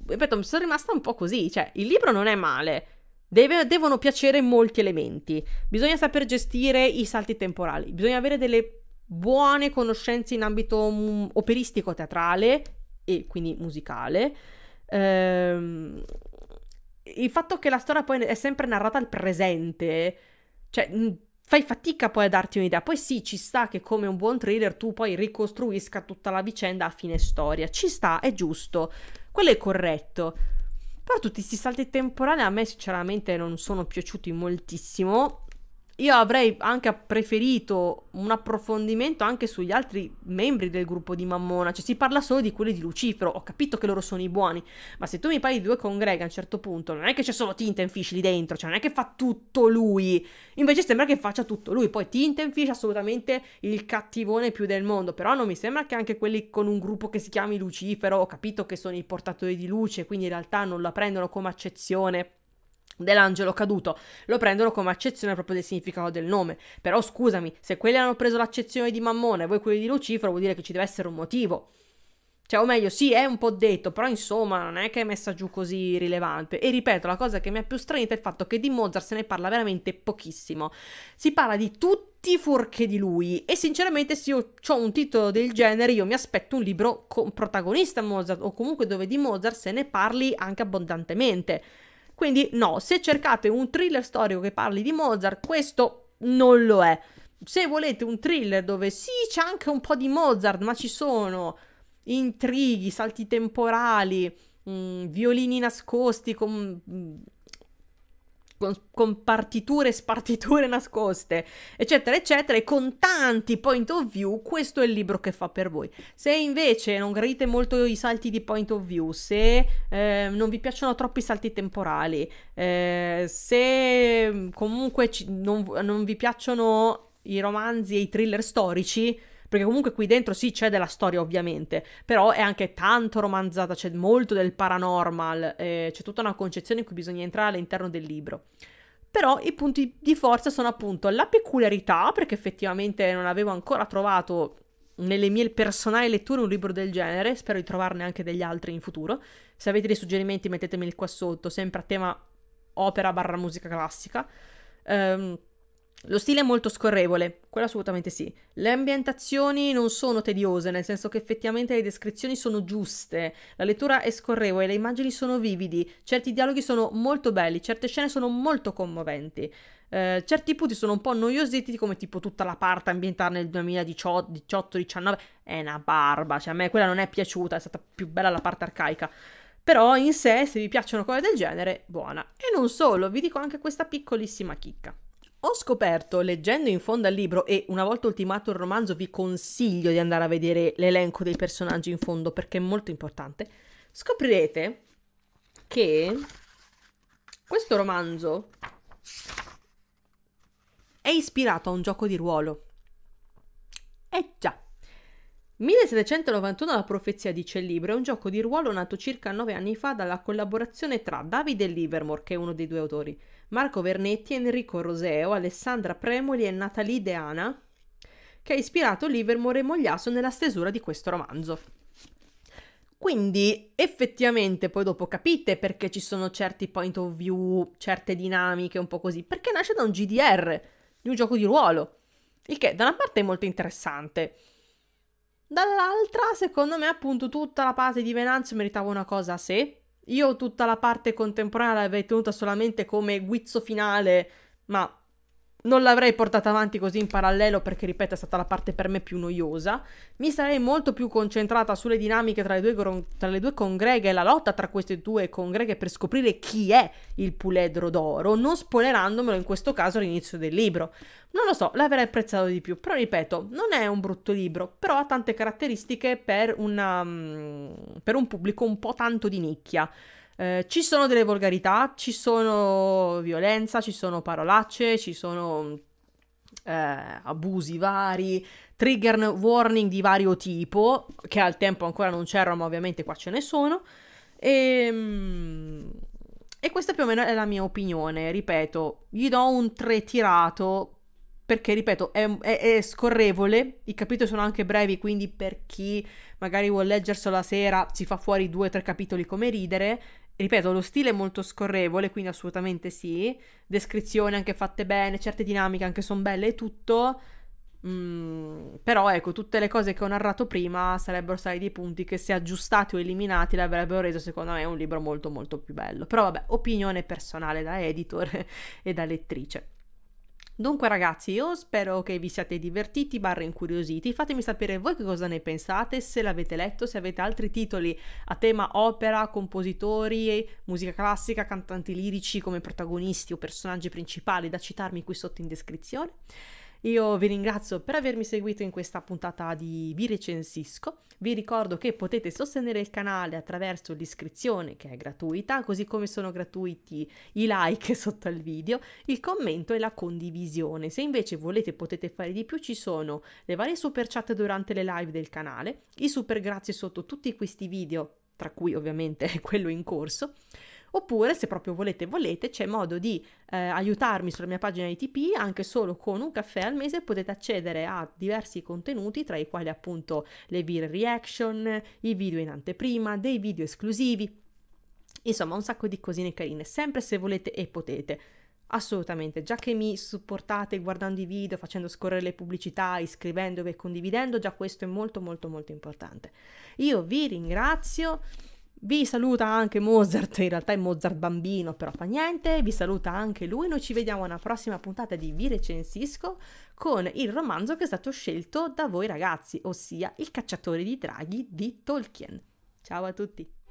ripeto, mi sono rimasta un po' così, cioè il libro non è male, deve, devono piacere molti elementi, bisogna saper gestire i salti temporali, bisogna avere delle buone conoscenze in ambito um, operistico teatrale e quindi musicale. Ehm, il fatto che la storia poi è sempre narrata al presente, cioè mh, fai fatica poi a darti un'idea. Poi sì, ci sta che come un buon thriller tu poi ricostruisca tutta la vicenda a fine storia, ci sta, è giusto, quello è corretto, però tutti questi salti temporali a me sinceramente non sono piaciuti moltissimo. Io avrei anche preferito un approfondimento anche sugli altri membri del gruppo di Mammona, cioè si parla solo di quelli di Lucifero, ho capito che loro sono i buoni, ma se tu mi parli di due congrega a un certo punto, non è che c'è solo Tintenfisch lì dentro, cioè non è che fa tutto lui, invece sembra che faccia tutto lui. Poi Tintenfisch assolutamente il cattivone più del mondo, però non mi sembra che anche quelli con un gruppo che si chiami Lucifero, ho capito che sono i portatori di luce, quindi in realtà non la prendono come accezione dell'angelo caduto, lo prendono come accezione proprio del significato del nome. Però scusami, se quelli hanno preso l'accezione di Mammona e voi quelli di Lucifero, vuol dire che ci deve essere un motivo, cioè, o meglio, sì, è un po' detto, però insomma non è che è messa giù così rilevante. E ripeto, la cosa che mi è più stranita è il fatto che di Mozart se ne parla veramente pochissimo, si parla di tutti fuorché di lui, e sinceramente se io ho un titolo del genere io mi aspetto un libro con protagonista Mozart, o comunque dove di Mozart se ne parli anche abbondantemente. Quindi no, se cercate un thriller storico che parli di Mozart, questo non lo è. Se volete un thriller dove sì, c'è anche un po' di Mozart, ma ci sono intrighi, salti temporali, mh, violini nascosti con, mh, con, con partiture e spartiture nascoste, eccetera, eccetera, e con tanti point of view, questo è il libro che fa per voi. Se invece non gradite molto i salti di point of view, se eh, non vi piacciono troppi salti temporali, eh, se comunque ci, non, non vi piacciono i romanzi e i thriller storici, perché comunque qui dentro sì c'è della storia ovviamente, però è anche tanto romanzata, c'è molto del paranormal, eh, c'è tutta una concezione in cui bisogna entrare all'interno del libro. Però i punti di forza sono appunto la peculiarità, perché effettivamente non avevo ancora trovato nelle mie personali letture un libro del genere, spero di trovarne anche degli altri in futuro. Se avete dei suggerimenti mettetemeli qua sotto, sempre a tema opera barra musica classica. Um, Lo stile è molto scorrevole, quello assolutamente sì. Le ambientazioni non sono tediose, nel senso che effettivamente le descrizioni sono giuste, la lettura è scorrevole, le immagini sono vividi, certi dialoghi sono molto belli, certe scene sono molto commoventi. Eh, certi punti sono un po' noiosetti, come tipo tutta la parte ambientata nel duemiladiciotto diciannove, è una barba, cioè a me quella non è piaciuta, è stata più bella la parte arcaica. Però in sé, se vi piacciono cose del genere, buona. E non solo, vi dico anche questa piccolissima chicca. Ho scoperto, leggendo in fondo al libro, e una volta ultimato il romanzo vi consiglio di andare a vedere l'elenco dei personaggi in fondo perché è molto importante, scoprirete che questo romanzo è ispirato a un gioco di ruolo. Eh già! millesettecentonovantuno La profezia, dice il libro, è un gioco di ruolo nato circa nove anni fa dalla collaborazione tra Davide Livermore, che è uno dei due autori, Marco Vernetti, Enrico Roseo, Alessandra Premoli e Natalie Deana, che ha ispirato Livermore e Mogliasso nella stesura di questo romanzo. Quindi effettivamente poi dopo capite perché ci sono certi point of view, certe dinamiche un po' così, perché nasce da un G D R, di un gioco di ruolo, il che da una parte è molto interessante. Dall'altra, secondo me, appunto, tutta la parte di Venanzio meritava una cosa a sé. Io tutta la parte contemporanea l'avrei tenuta solamente come guizzo finale, ma non l'avrei portata avanti così in parallelo perché, ripeto, è stata la parte per me più noiosa. Mi sarei molto più concentrata sulle dinamiche tra le due, tra le due congreghe e la lotta tra queste due congreghe per scoprire chi è il puledro d'oro, non spoilerandomelo in questo caso all'inizio del libro. Non lo so, l'avrei apprezzato di più, però ripeto, non è un brutto libro, però ha tante caratteristiche per, una, per un pubblico un po' tanto di nicchia. Eh, ci sono delle volgarità, ci sono violenza, ci sono parolacce, ci sono eh, abusi vari, trigger warning di vario tipo, che al tempo ancora non c'erano, ma ovviamente qua ce ne sono, e... e questa più o meno è la mia opinione. Ripeto, gli do un tre tirato perché, ripeto, è, è, è scorrevole, i capitoli sono anche brevi, quindi per chi magari vuol leggerselo la sera si fa fuori due o tre capitoli come ridere. Ripeto, lo stile è molto scorrevole, quindi assolutamente sì, descrizioni anche fatte bene, certe dinamiche anche sono belle e tutto, mm, però ecco, tutte le cose che ho narrato prima sarebbero stati dei punti che, se aggiustati o eliminati, l'avrebbero reso secondo me un libro molto molto più bello. Però vabbè, opinione personale da editor e da lettrice. Dunque ragazzi, io spero che vi siate divertiti barra incuriositi, fatemi sapere voi che cosa ne pensate, se l'avete letto, se avete altri titoli a tema opera, compositori, musica classica, cantanti lirici come protagonisti o personaggi principali da citarmi qui sotto in descrizione. Io vi ringrazio per avermi seguito in questa puntata di Vi Recensisco, vi ricordo che potete sostenere il canale attraverso l'iscrizione, che è gratuita, così come sono gratuiti i like sotto al video, il commento e la condivisione. Se invece volete potete fare di più, ci sono le varie super chat durante le live del canale, i super grazie sotto tutti questi video, tra cui ovviamente quello in corso. Oppure, se proprio volete, volete, c'è modo di eh, aiutarmi sulla mia pagina di Tipeee, anche solo con un caffè al mese potete accedere a diversi contenuti, tra i quali appunto le vir reaction, i video in anteprima, dei video esclusivi, insomma un sacco di cosine carine, sempre se volete e potete. Assolutamente, già che mi supportate guardando i video, facendo scorrere le pubblicità, iscrivendovi e condividendo, già questo è molto molto molto importante. Io vi ringrazio. Vi saluta anche Mozart, in realtà è Mozart bambino, però fa niente, vi saluta anche lui, noi ci vediamo alla prossima puntata di Vi Recensisco con il romanzo che è stato scelto da voi ragazzi, ossia Il cacciatore di draghi di Tolkien. Ciao a tutti!